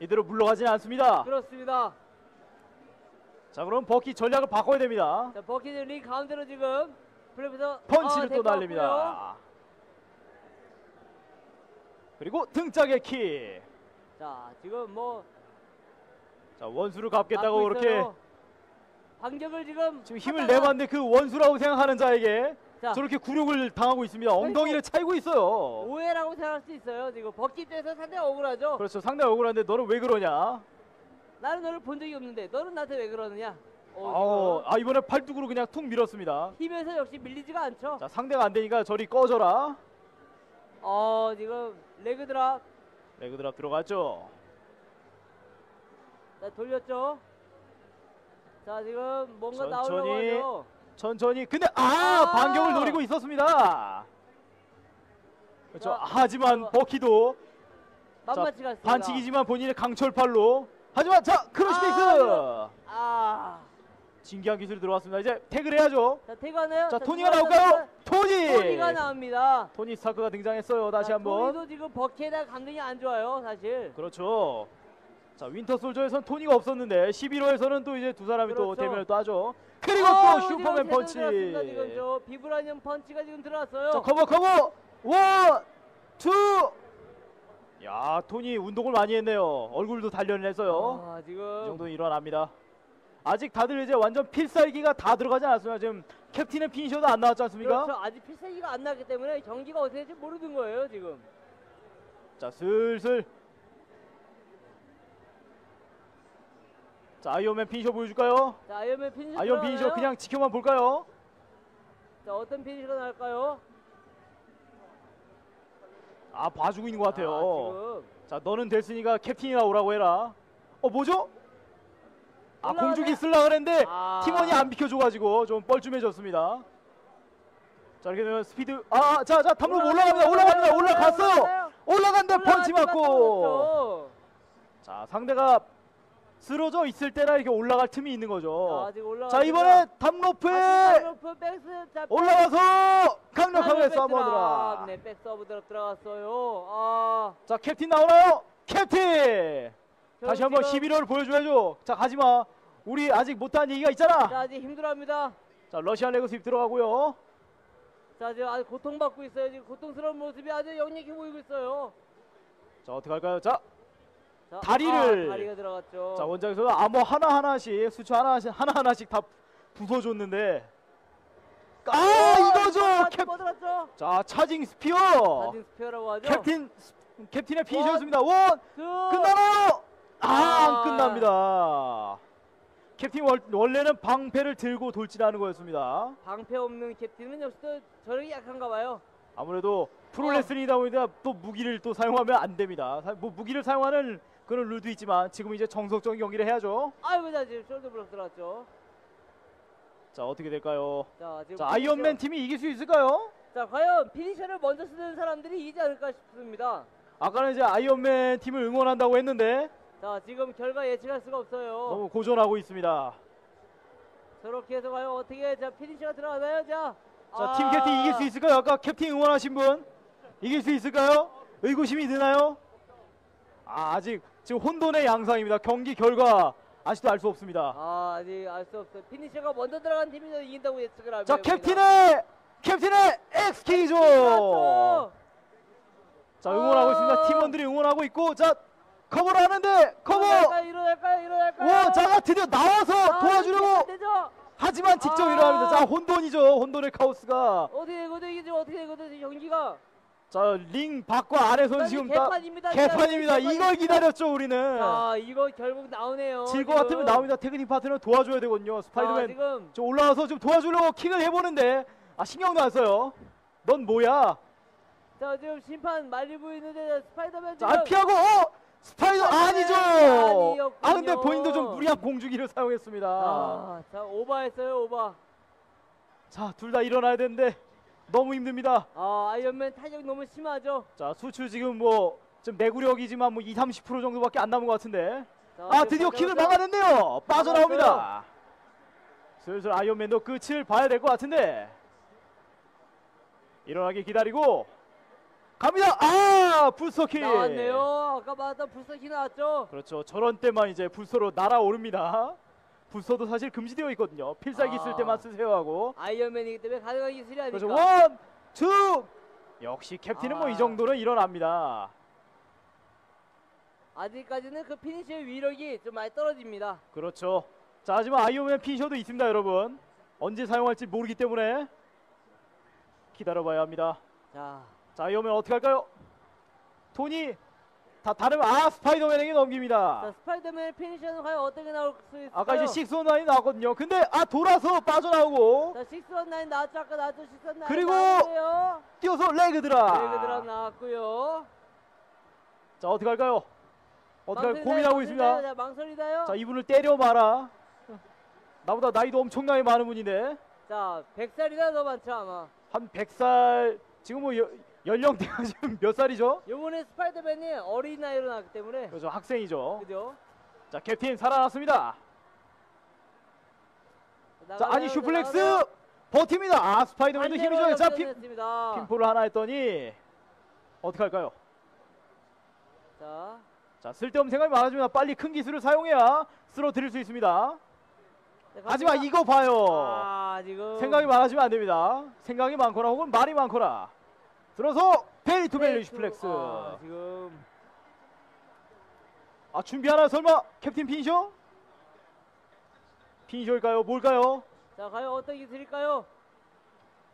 이대로 물러가지는 않습니다. 그렇습니다. 자, 그럼 버키 전략을 바꿔야 됩니다. 자, 버키는 링 가운데로 지금 플레이에서 펀치를 아, 또 날립니다. 왔고요. 그리고 등짝의 키. 자, 지금 뭐 자, 원수를 갚겠다고 그렇게 반격을 지금 지금 힘을 내봤는데 그 원수라고 생각하는 자에게 자, 저렇게 굴욕을 당하고 있습니다. 엉덩이를 차이고 있어요. 오해라고 생각할 수 있어요. 지금 버키 때에서 상당히 억울하죠. 그렇죠. 상당히 억울한데 너는 왜 그러냐? 나는 너를 본 적이 없는데 너는 나한테 왜 그러느냐. 어, 아, 이번에 팔뚝으로 그냥 툭 밀었습니다. 힘에서 역시 밀리지가 않죠. 자, 상대가 안 되니까 저리 꺼져라. 어, 지금 레그 드랍. 레그 드랍 들어갔죠. 자, 돌렸죠. 자, 지금 뭔가 나오려고 하죠. 천천히. 근데 아, 아 반격을 노리고 있었습니다. 그렇죠. 자, 하지만 버키도 만만치 않습니다. 반칙이지만 본인의 강철팔로. 하지만 자 크로시픽스. 아, 아. 진기한 기술이 들어왔습니다. 이제 태그를 해야죠. 자, 태그하네요. 자, 자 토니가 나올까요? 토니. 토니가 나옵니다. 토니 스타크가 등장했어요. 다시 자, 한번. 토니도 지금 버키에다 감정이 안 좋아요, 사실. 그렇죠. 자, 윈터솔저에선 토니가 없었는데 십일 호에서는 또 이제 두 사람이 그렇죠. 또 대면을 또 하죠. 그리고 어, 또 슈퍼맨 펀치. 지금 저 비브라늄 펀치가 지금 들어왔어요. 자, 커버 커버. 원, 투. 야, 토니 운동을 많이 했네요. 얼굴도 단련했어요. 아, 지금 이 정도는 일어납니다. 아직 다들 이제 완전 필살기가 다 들어가지 않았습니다. 지금 캡틴의 피니셔도 안 나왔지 않습니까? 그렇죠. 아직 필살기가 안 나왔기 때문에 경기가 어떻게 될지 모르는 거예요 지금. 자, 슬슬 자, 아이언맨 피니셔 보여줄까요? 자, 아이언맨 피니셔 아이언 피니셔 들어가나요? 그냥 지켜만 볼까요? 자, 어떤 피니셔가 나올까요? 아, 봐주고 있는 것 같아요. 아, 자, 너는 됐으니까 캡틴이 나오라고 해라. 어, 뭐죠? 아, 공주기 쓰려고 그랬는데 아. 팀원이 안 비켜줘가지고 좀 뻘쭘해졌습니다. 자, 이렇게 되면 스피드 아, 자, 자, 탐로 올라갑니다. 올라갑니다. 올라갔어. 올라간데 펀치 맞고. 자, 상대가 쓰러져 있을 때나 이렇게 올라갈 틈이 있는 거죠. 아, 자, 이번에 탑로프에 아, 올라가서 강력하게 서브드랍. 네, 백 서브드랍 들어갔어요. 아. 자, 캡틴 나오나요? 캡틴. 다시 한번 십일 호를 보여줘야죠. 자, 가지마. 우리 아직 못한 얘기가 있잖아. 자, 아직 힘들어합니다. 자, 러시안 레그 스윕 들어가고요. 자, 지금 아주 고통받고 있어요. 지금 고통스러운 모습이 아주 역력해 보이고 있어요. 자, 어떻게 할까요? 자. 자, 다리를 아, 다리가 들어갔죠. 자, 원장에서 아머 하나 하나씩 수초 하나 하나 하나씩 다 부숴줬는데 아, 아 이거죠. 캡... 자, 차징 스피어. 차징 스피어라고 하죠. 캡틴 캡틴의 피니셔였습니다. 원, 끝나나요? 아, 안 끝납니다. 캡틴 월, 원래는 방패를 들고 돌진하는 거였습니다. 방패 없는 캡틴은 역시도 저력이 약한가 봐요. 아무래도 프로레슬링이다 보니까 또 무기를 또 사용하면 안 됩니다. 뭐 무기를 사용하는 그런 룰도 있지만 지금 이제 정석적인 경기를 해야죠. 아이고, 자, 지금 숄더 블럭 들어왔죠. 자, 어떻게 될까요? 자, 지금 자 아이언맨 팀이 이길 수 있을까요? 자, 과연 피니셔를 먼저 쓰는 사람들이 이기지 않을까 싶습니다. 아까는 이제 아이언맨 팀을 응원한다고 했는데 자, 지금 결과 예측할 수가 없어요. 너무 고전하고 있습니다. 저렇게 해서 과연 어떻게 자 피니셔가 들어가나요? 자, 자, 팀 아 캡틴 이길 수 있을까요? 아까 캡틴 응원하신 분 이길 수 있을까요? 의구심이 드나요? 아, 아직 지금 혼돈의 양상입니다. 경기 결과 아직도 알 수 없습니다. 아, 아직 알 수 없어요. 피니셔가 먼저 들어간 팀이 이긴다고 예측을 합니다. 자, 캡틴의 캡틴의 엑스케이죠. 자, 응원하고 있습니다. 팀원들이 응원하고 있고 자 커버를 하는데 커버. 일어날까요? 일어날까요? 일어날까요? 와, 자가 드디어 나와서 아, 도와주려고. 하지만 직접 아 일어납니다. 자, 혼돈이죠. 혼돈의 카오스가. 어떻게 되고 이죠? 어떻게 되고 연기가. 자, 링 밖과 아래선 지금 다 개판입니다. 개판입니다. 이걸 기다렸죠, 우리는. 자, 이거 결국 나오네요. 질 것 같으면 나옵니다. 테크닉 파트너 도와줘야 되거든요. 스파이더맨. 아, 지금 저 올라와서 좀 도와주려고 킹을 해보는데 아, 신경도 안 써요. 넌 뭐야? 자, 지금 심판 말리고 있는데 스파이더맨. 자, 안 피하고 어? 스파이더 아니죠. 아니었군요. 아, 근데 본인도 좀 무리한 공중기를 사용했습니다. 아, 자, 오버했어요, 오버. 자, 둘 다 일어나야 되는데. 너무 힘듭니다. 아, 아이언맨 타격 너무 심하죠. 자, 수출 지금 뭐 좀 내구력이지만 뭐 이삼십 퍼센트 정도밖에 안 남은 것 같은데. 자, 아, 드디어 킥을 막아냈네요. 빠져나옵니다. 슬슬 아이언맨도 끝을 봐야 될 것 같은데. 일어나기 기다리고 갑니다. 아, 불서킥 나왔네요. 아까 봤던 불서킥 나왔죠. 그렇죠. 저런 때만 이제 불서로 날아오릅니다. 불서도 사실 금지되어 있거든요. 필살기 아, 쓸 때만 쓰세요 하고. 아이언맨이기 때문에 가능한 기술이 아닙니까? 그렇죠. 원, 투! 역시 캡틴은 아, 뭐 이 정도는 일어납니다. 아직까지는 그 피니셔의 위력이 좀 많이 떨어집니다. 그렇죠. 자, 하지만 아이언맨 피니셔도 있습니다, 여러분. 언제 사용할지 모르기 때문에 기다려봐야 합니다. 자, 자, 아이언맨 어떻게 할까요? 토니! 다 다른 아 스파이더맨에게 넘깁니다. 자, 스파이더맨의 피니셔는 과연 어떻게 나올 수 있을까요? 아까 이제 식스일구 나왔거든요. 근데 아 돌아서 빠져나오고. 자, 식스일구 나왔죠. 아까 나왔죠. 식스일구. 그리고 나왔어요. 뛰어서 레그 드랍. 레그 드랍 나왔고요. 자, 어떻게 할까요? 어떻게 할까요? 고민하고 있습니다. 자, 망설이다요. 자, 이분을 때려봐라. 나보다 나이도 엄청나게 많은 분인데. 자, 백 살이나 더 많죠 아마. 한 백 살 지금 뭐. 여, 연령대가 지금 몇 살이죠? 요번에 스파이더맨이 어린 나이로 나왔기 때문에 그렇죠, 학생이죠. 그죠? 자, 캡틴 살아났습니다. 나가네요, 자, 아니 슈플렉스 나가네요. 버팁니다. 아, 스파이더맨도 힘이죠. 자, 핀, 핀포를 하나 했더니 어떻게 할까요? 자, 자, 쓸데없는 생각이 많아지면 빨리 큰 기술을 사용해야 쓰러뜨릴 수 있습니다. 네, 하지만 이거 봐요. 아, 지금 생각이 많아지면 안 됩니다. 생각이 많거나 혹은 말이 많거나. 들어서 베리 투 베리 슈플렉스. 아, 지금 아 준비하나 설마 캡틴 피니셔? 피니셔일까요? 뭘까요? 자, 과연 어떤 기술일까요?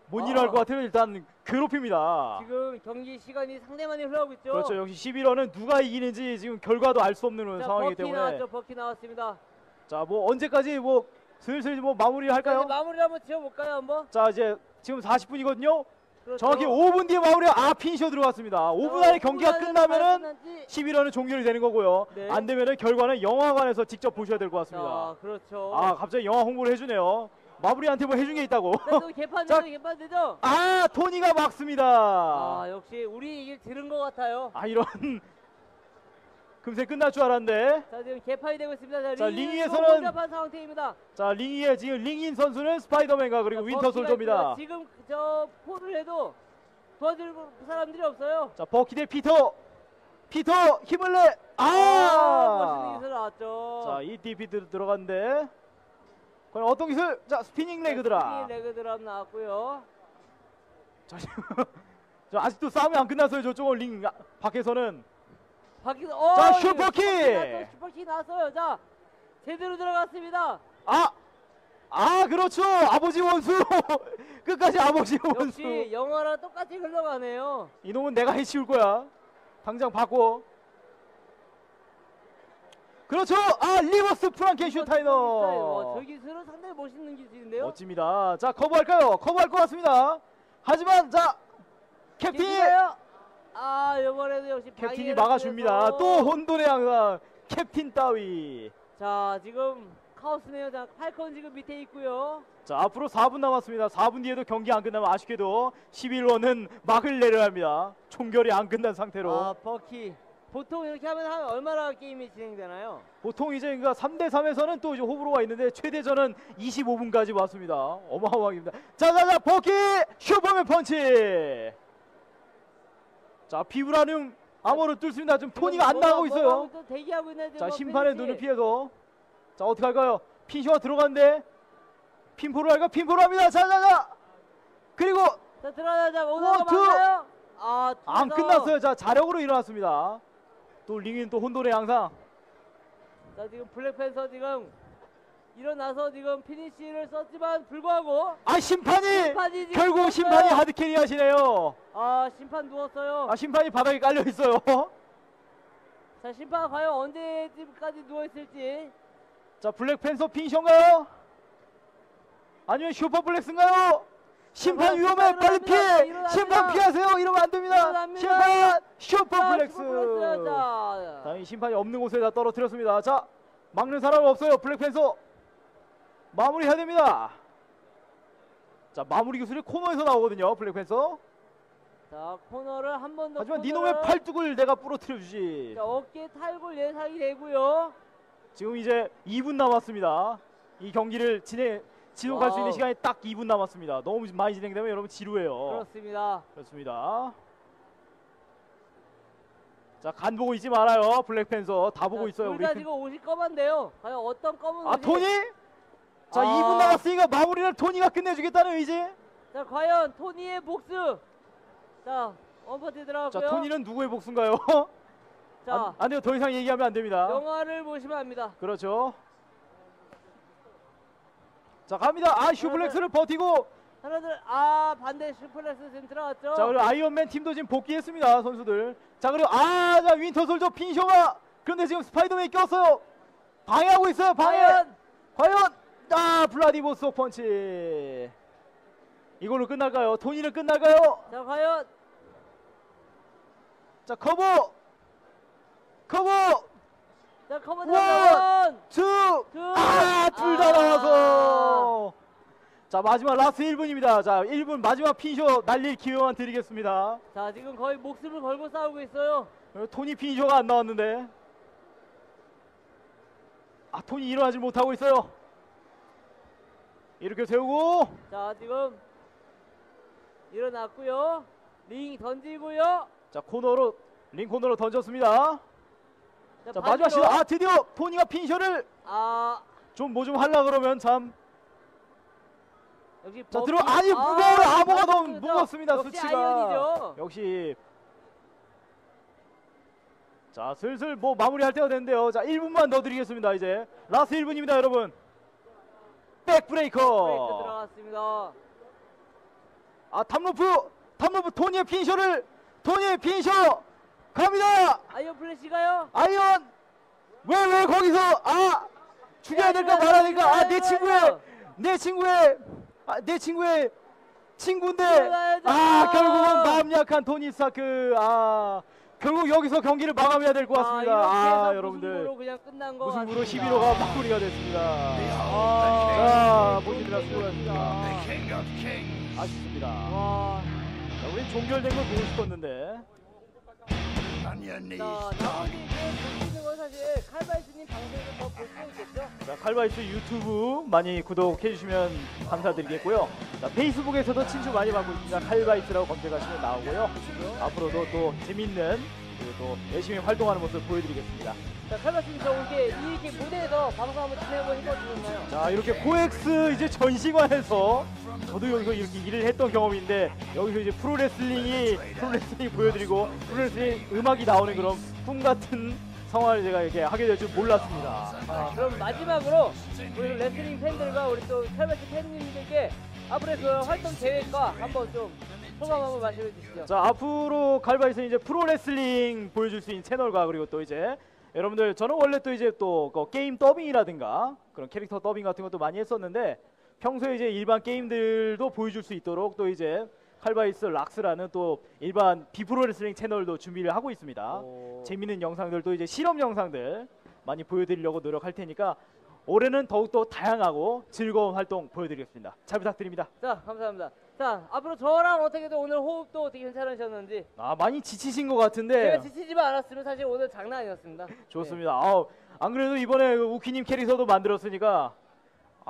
못 아. 일어날 것 같아요. 일단 괴롭힙니다. 지금 경기 시간이 상당히 많이 흘러가고 있죠. 그렇죠. 역시 십일 원은 누가 이기는지 지금 결과도 알 수 없는 자, 상황이기 버키 때문에. 버키 나왔죠. 버키 나왔습니다. 자, 뭐 언제까지 뭐 슬슬 뭐 마무리를 할까요? 마무리 한번 지어볼까요 한번? 자, 이제 지금 사십 분이거든요. 그렇죠. 정확히 오 분 뒤에 마무리가 아 피니셔 들어갔습니다. 오 분 안에 경기가 끝나면은 십일 원은 종결이 되는 거고요. 네. 안 되면은 결과는 영화관에서 직접 보셔야 될 것 같습니다. 아, 그렇죠. 아, 갑자기 영화 홍보를 해주네요. 마무리한테 뭐 해준 게 있다고. 개판되죠, 개판되죠. 아, 토니가 막습니다. 아, 역시 우리 얘기를 들은 것 같아요. 아, 이런 금세 끝날 줄 알았는데. 자, 지금 개판이 되고 있습니다. 자, 자 링 위에서는 혼잡한 상태입니다. 자, 링 위에 지금 링인 선수는 스파이더맨과 그리고 자, 윈터 솔저입니다. 지금 저 포를 해도 도와줄 사람들이 없어요. 자, 버키 대 피터. 피터 힘을 내. 아! 멋있는 기술 나왔죠. 자, 이 디피트 들어갔는데. 그럼 어떤 기술? 자, 스피닝 레그 드랍. 스피닝 레그 드랍 나왔고요. 자, 지금 저 아직도 싸움이 안 끝났어요. 저쪽은 링 밖에서는. 어, 자, 슈퍼킥! 슈퍼킥 나왔어요. 자, 제대로 들어갔습니다. 아! 아 그렇죠 아버지 원수. 끝까지 아버지 원수. 역시 영화랑 똑같이 흘러가네요. 이놈은 내가 해치울 거야. 당장 바꿔. 그렇죠! 아 리버스 프랑켄슈타이너. 저기 스루 상당히 멋있는 기술인데요. 멋집니다. 자 커버할까요? 커버할 것 같습니다. 하지만 자 캡틴. 아 이번에도 역시 캡틴이 막아줍니다. 또 혼돈의 양상 캡틴 따위. 자 지금 카오스네요. 자 팔콘 지금 밑에 있고요. 자 앞으로 사 분 남았습니다. 사 분 뒤에도 경기 안 끝나면 아쉽게도 십일 원은 막을 내려야 합니다. 총결이 안 끝난 상태로. 아 버키. 보통 이렇게 하면 한 얼마나 게임이 진행되나요? 보통 이제 그러니까 삼 대 삼에서는 또 이제 호불호가 있는데 최대전은 이십오 분까지 왔습니다. 어마어마합니다. 자자자 버키 슈퍼맨 펀치. 자 비브라늄 암호를 뚫습니다. 지금 토니가 안 나가고 있어요. 대기하고 있는데 자 심판의 눈을 피해서 자 어떻게 할까요? 핀쇼가 들어가는데 핀포로 할까? 핀포로 합니다. 자자자 그리고 자 들어가자 오너가 맞나요? 아, 안 끝났어요. 자 자력으로 일어났습니다. 또 링인 또 혼돈의 양상. 자 지금 블랙팬서 지금 일어나서 지금 피니쉬를 썼지만 불구하고 아 심판이, 심판이 결국 심판이 하드캐리 하시네요. 아 심판 누웠어요. 아 심판이 바닥에 깔려 있어요. 자 심판 과연 언제까지 누워 있을지. 자 블랙팬서 피니셔인가요? 아니면 슈퍼 블랙스인가요? 심판 위험해. 빨리 피해. 일어납니다. 심판 피하세요. 이러면 안 됩니다. 일어납니다. 심판 슈퍼 플렉스. 다행히 심판이 없는 곳에 다 떨어뜨렸습니다. 자 막는 사람 없어요. 블랙팬서 마무리해야 됩니다. 자 마무리 기술이 코너에서 나오거든요. 블랙팬서. 자 코너를 한 번 더. 하지만 니놈의 팔뚝을 내가 부러뜨려 주지. 자 어깨 탈골 예상이 되고요. 지금 이제 이 분 남았습니다. 이 경기를 진행. 지속할 수 있는 시간이 딱 이 분 남았습니다. 너무 많이 진행되면 여러분 지루해요. 그렇습니다. 그렇습니다. 자, 간 보고 있지 말아요. 블랙팬서 다 보고 자, 있어요. 우리 지금 옷이 검은데요. 과연 어떤 검은 옷이? 아, 토니? 자, 아. 이 분 남았으니까 마무리를 토니가 끝내주겠다는 의지. 자, 과연 토니의 복수. 자, 원퍼티 들어갔고요. 자, 토니는 누구의 복수인가요? 자, 안, 안 돼요. 더 이상 얘기하면 안 됩니다. 영화를 보시면 압니다. 그렇죠. 자 갑니다. 아 슈플렉스를 버티고 하나들 아 반대 슈플렉스 지금 들어갔죠. 자 그리고 아이언맨 팀도 지금 복귀했습니다 선수들. 자 그리고 아 자 윈터솔저 피니셔가 그런데 지금 스파이더맨이 꼈어요. 방해하고 있어요. 방해. 과연, 과연 아 블라디보스톡 펀치. 이걸로 끝날까요? 토니를 끝날까요? 자 과연 자 커버 커버. 자 커버 원, 투, 아, 둘 다 나와서. 자 마지막 라스트 일 분입니다. 자 일 분 마지막 피니셔 날릴 기회만 드리겠습니다. 자 지금 거의 목숨을 걸고 싸우고 있어요. 토니 피니셔가 안 나왔는데. 아 토니 일어나지 못하고 있어요. 이렇게 세우고. 자 지금 일어났고요. 링 던지고요. 자 코너로 링 코너로 던졌습니다. 자, 자 마지막 시도. 아 드디어 토니가 피니셔를 아 좀 뭐 좀 하려 그러면 참. 여기 자 들어 아니 무거워요. 아, 암호가 너무 무겁습니다. 역시 수치가 아이언이죠. 역시. 자 슬슬 뭐 마무리할 때가 됐는데요. 자 일 분만 더 드리겠습니다. 이제 라스트 일 분입니다 여러분. 백브레이커. 백브레이커 들어갔습니다. 아 탑로프 탑로프 토니의 피니셔를 토니의 피니셔. 갑니다! 아이언 플래시가요? 아이언! 왜, 왜 거기서! 아! 죽여야 될까 말아야 될까! 아, 내 친구의! 내 친구의! 아, 내 친구의! 친구인데! 아, 결국은 마음 약한 토니 스타크! 아, 결국 여기서 경기를 마감해야 될 것 같습니다. 아, 아 여러분들. 무승부로 십일 호가 마무리가 됐습니다. 아, 모집이라 수고하셨습니다. 아쉽습니다. 와. 자, 우린 종결된 걸 보고 싶었는데. 자, 나머지 보시는 건 사실 칼바이스님 방송에서 더 볼 수 있겠죠? 자, 칼바이스 유튜브 많이 구독해주시면 감사드리겠고요. 자, 페이스북에서도 친추 많이 받고 있습니다. 칼바이스라고 검색하시면 나오고요. 앞으로도 또 재밌는 그리고 또 열심히 활동하는 모습 보여드리겠습니다. 자, 칼바이스님 저 이렇게 이렇게 무대에서 방송 한번 진행을 해보시나요? 자, 이렇게 코엑스 이제 전시관에서 저도 여기서 이렇게 일을 했던 경험인데 여기서 이제 프로레슬링이 프로레슬링 보여드리고 프로레슬링 음악이 나오는 그런 꿈 같은 성화를 제가 이렇게 하게 될 줄 몰랐습니다. 아, 그럼 마지막으로 우리 레슬링 팬들과 우리 또 칼바이스 팬님들께 앞으로 그 활동 계획과 한번 좀 소감 한번 말씀해 주시죠. 자, 앞으로 칼바이스는 이제 프로 레슬링 보여줄 수 있는 채널과 그리고 또 이제 여러분들 저는 원래 또 이제 또 그 게임 더빙이라든가 그런 캐릭터 더빙 같은 것도 많이 했었는데 평소에 이제 일반 게임들도 보여줄 수 있도록 또 이제 칼바이스 락스라는 또 일반 비프로 레슬링 채널도 준비를 하고 있습니다. 오. 재밌는 영상들도 이제 실험 영상들 많이 보여드리려고 노력할 테니까 올해는 더욱더 다양하고 즐거운 활동 보여드리겠습니다. 잘 부탁드립니다. 자, 감사합니다. 자, 앞으로 저랑 어떻게든 오늘 호흡도 어떻게 괜찮으셨는지. 아, 많이 지치신 것 같은데. 제가 지치지만 않았으면 사실 오늘 장난 아니었습니다. 좋습니다. 네. 아우, 안 그래도 이번에 우키님 캐릭터도 만들었으니까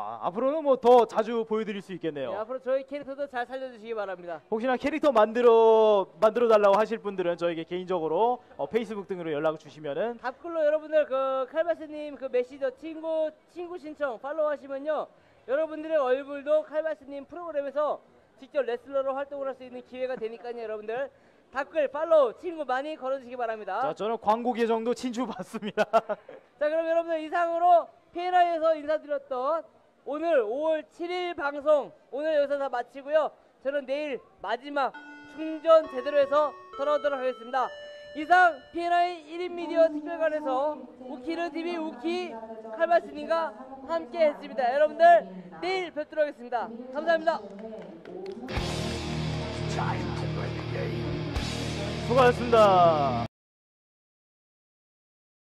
아, 앞으로는 뭐 더 자주 보여드릴 수 있겠네요. 네, 앞으로 저희 캐릭터도 잘 살려주시기 바랍니다. 혹시나 캐릭터 만들어 만들어 달라고 하실 분들은 저에게 개인적으로 어, 페이스북 등으로 연락을 주시면은 답글로 여러분들 그 칼바이스님 그 메시저 친구 친구 신청 팔로우하시면요 여러분들의 얼굴도 칼바이스님 프로그램에서 직접 레슬러로 활동을 할 수 있는 기회가 되니까요 여러분들. 댓글, 팔로우, 친구 많이 걸어주시기 바랍니다. 자, 저는 광고 계정도 친추받습니다. 자, 그럼 여러분들 이상으로 피엘아이에서 인사드렸던 오늘 오월 칠일 방송 오늘 여기서 다 마치고요. 저는 내일 마지막 충전 제대로 해서 돌아오도록 하겠습니다. 이상 피엘아이 일 인 미디어 특별관에서 우키르 티비 우키 칼바이스님과 함께 했습니다. 여러분들 내일 뵙도록 하겠습니다. 감사합니다. 수고하셨습니다.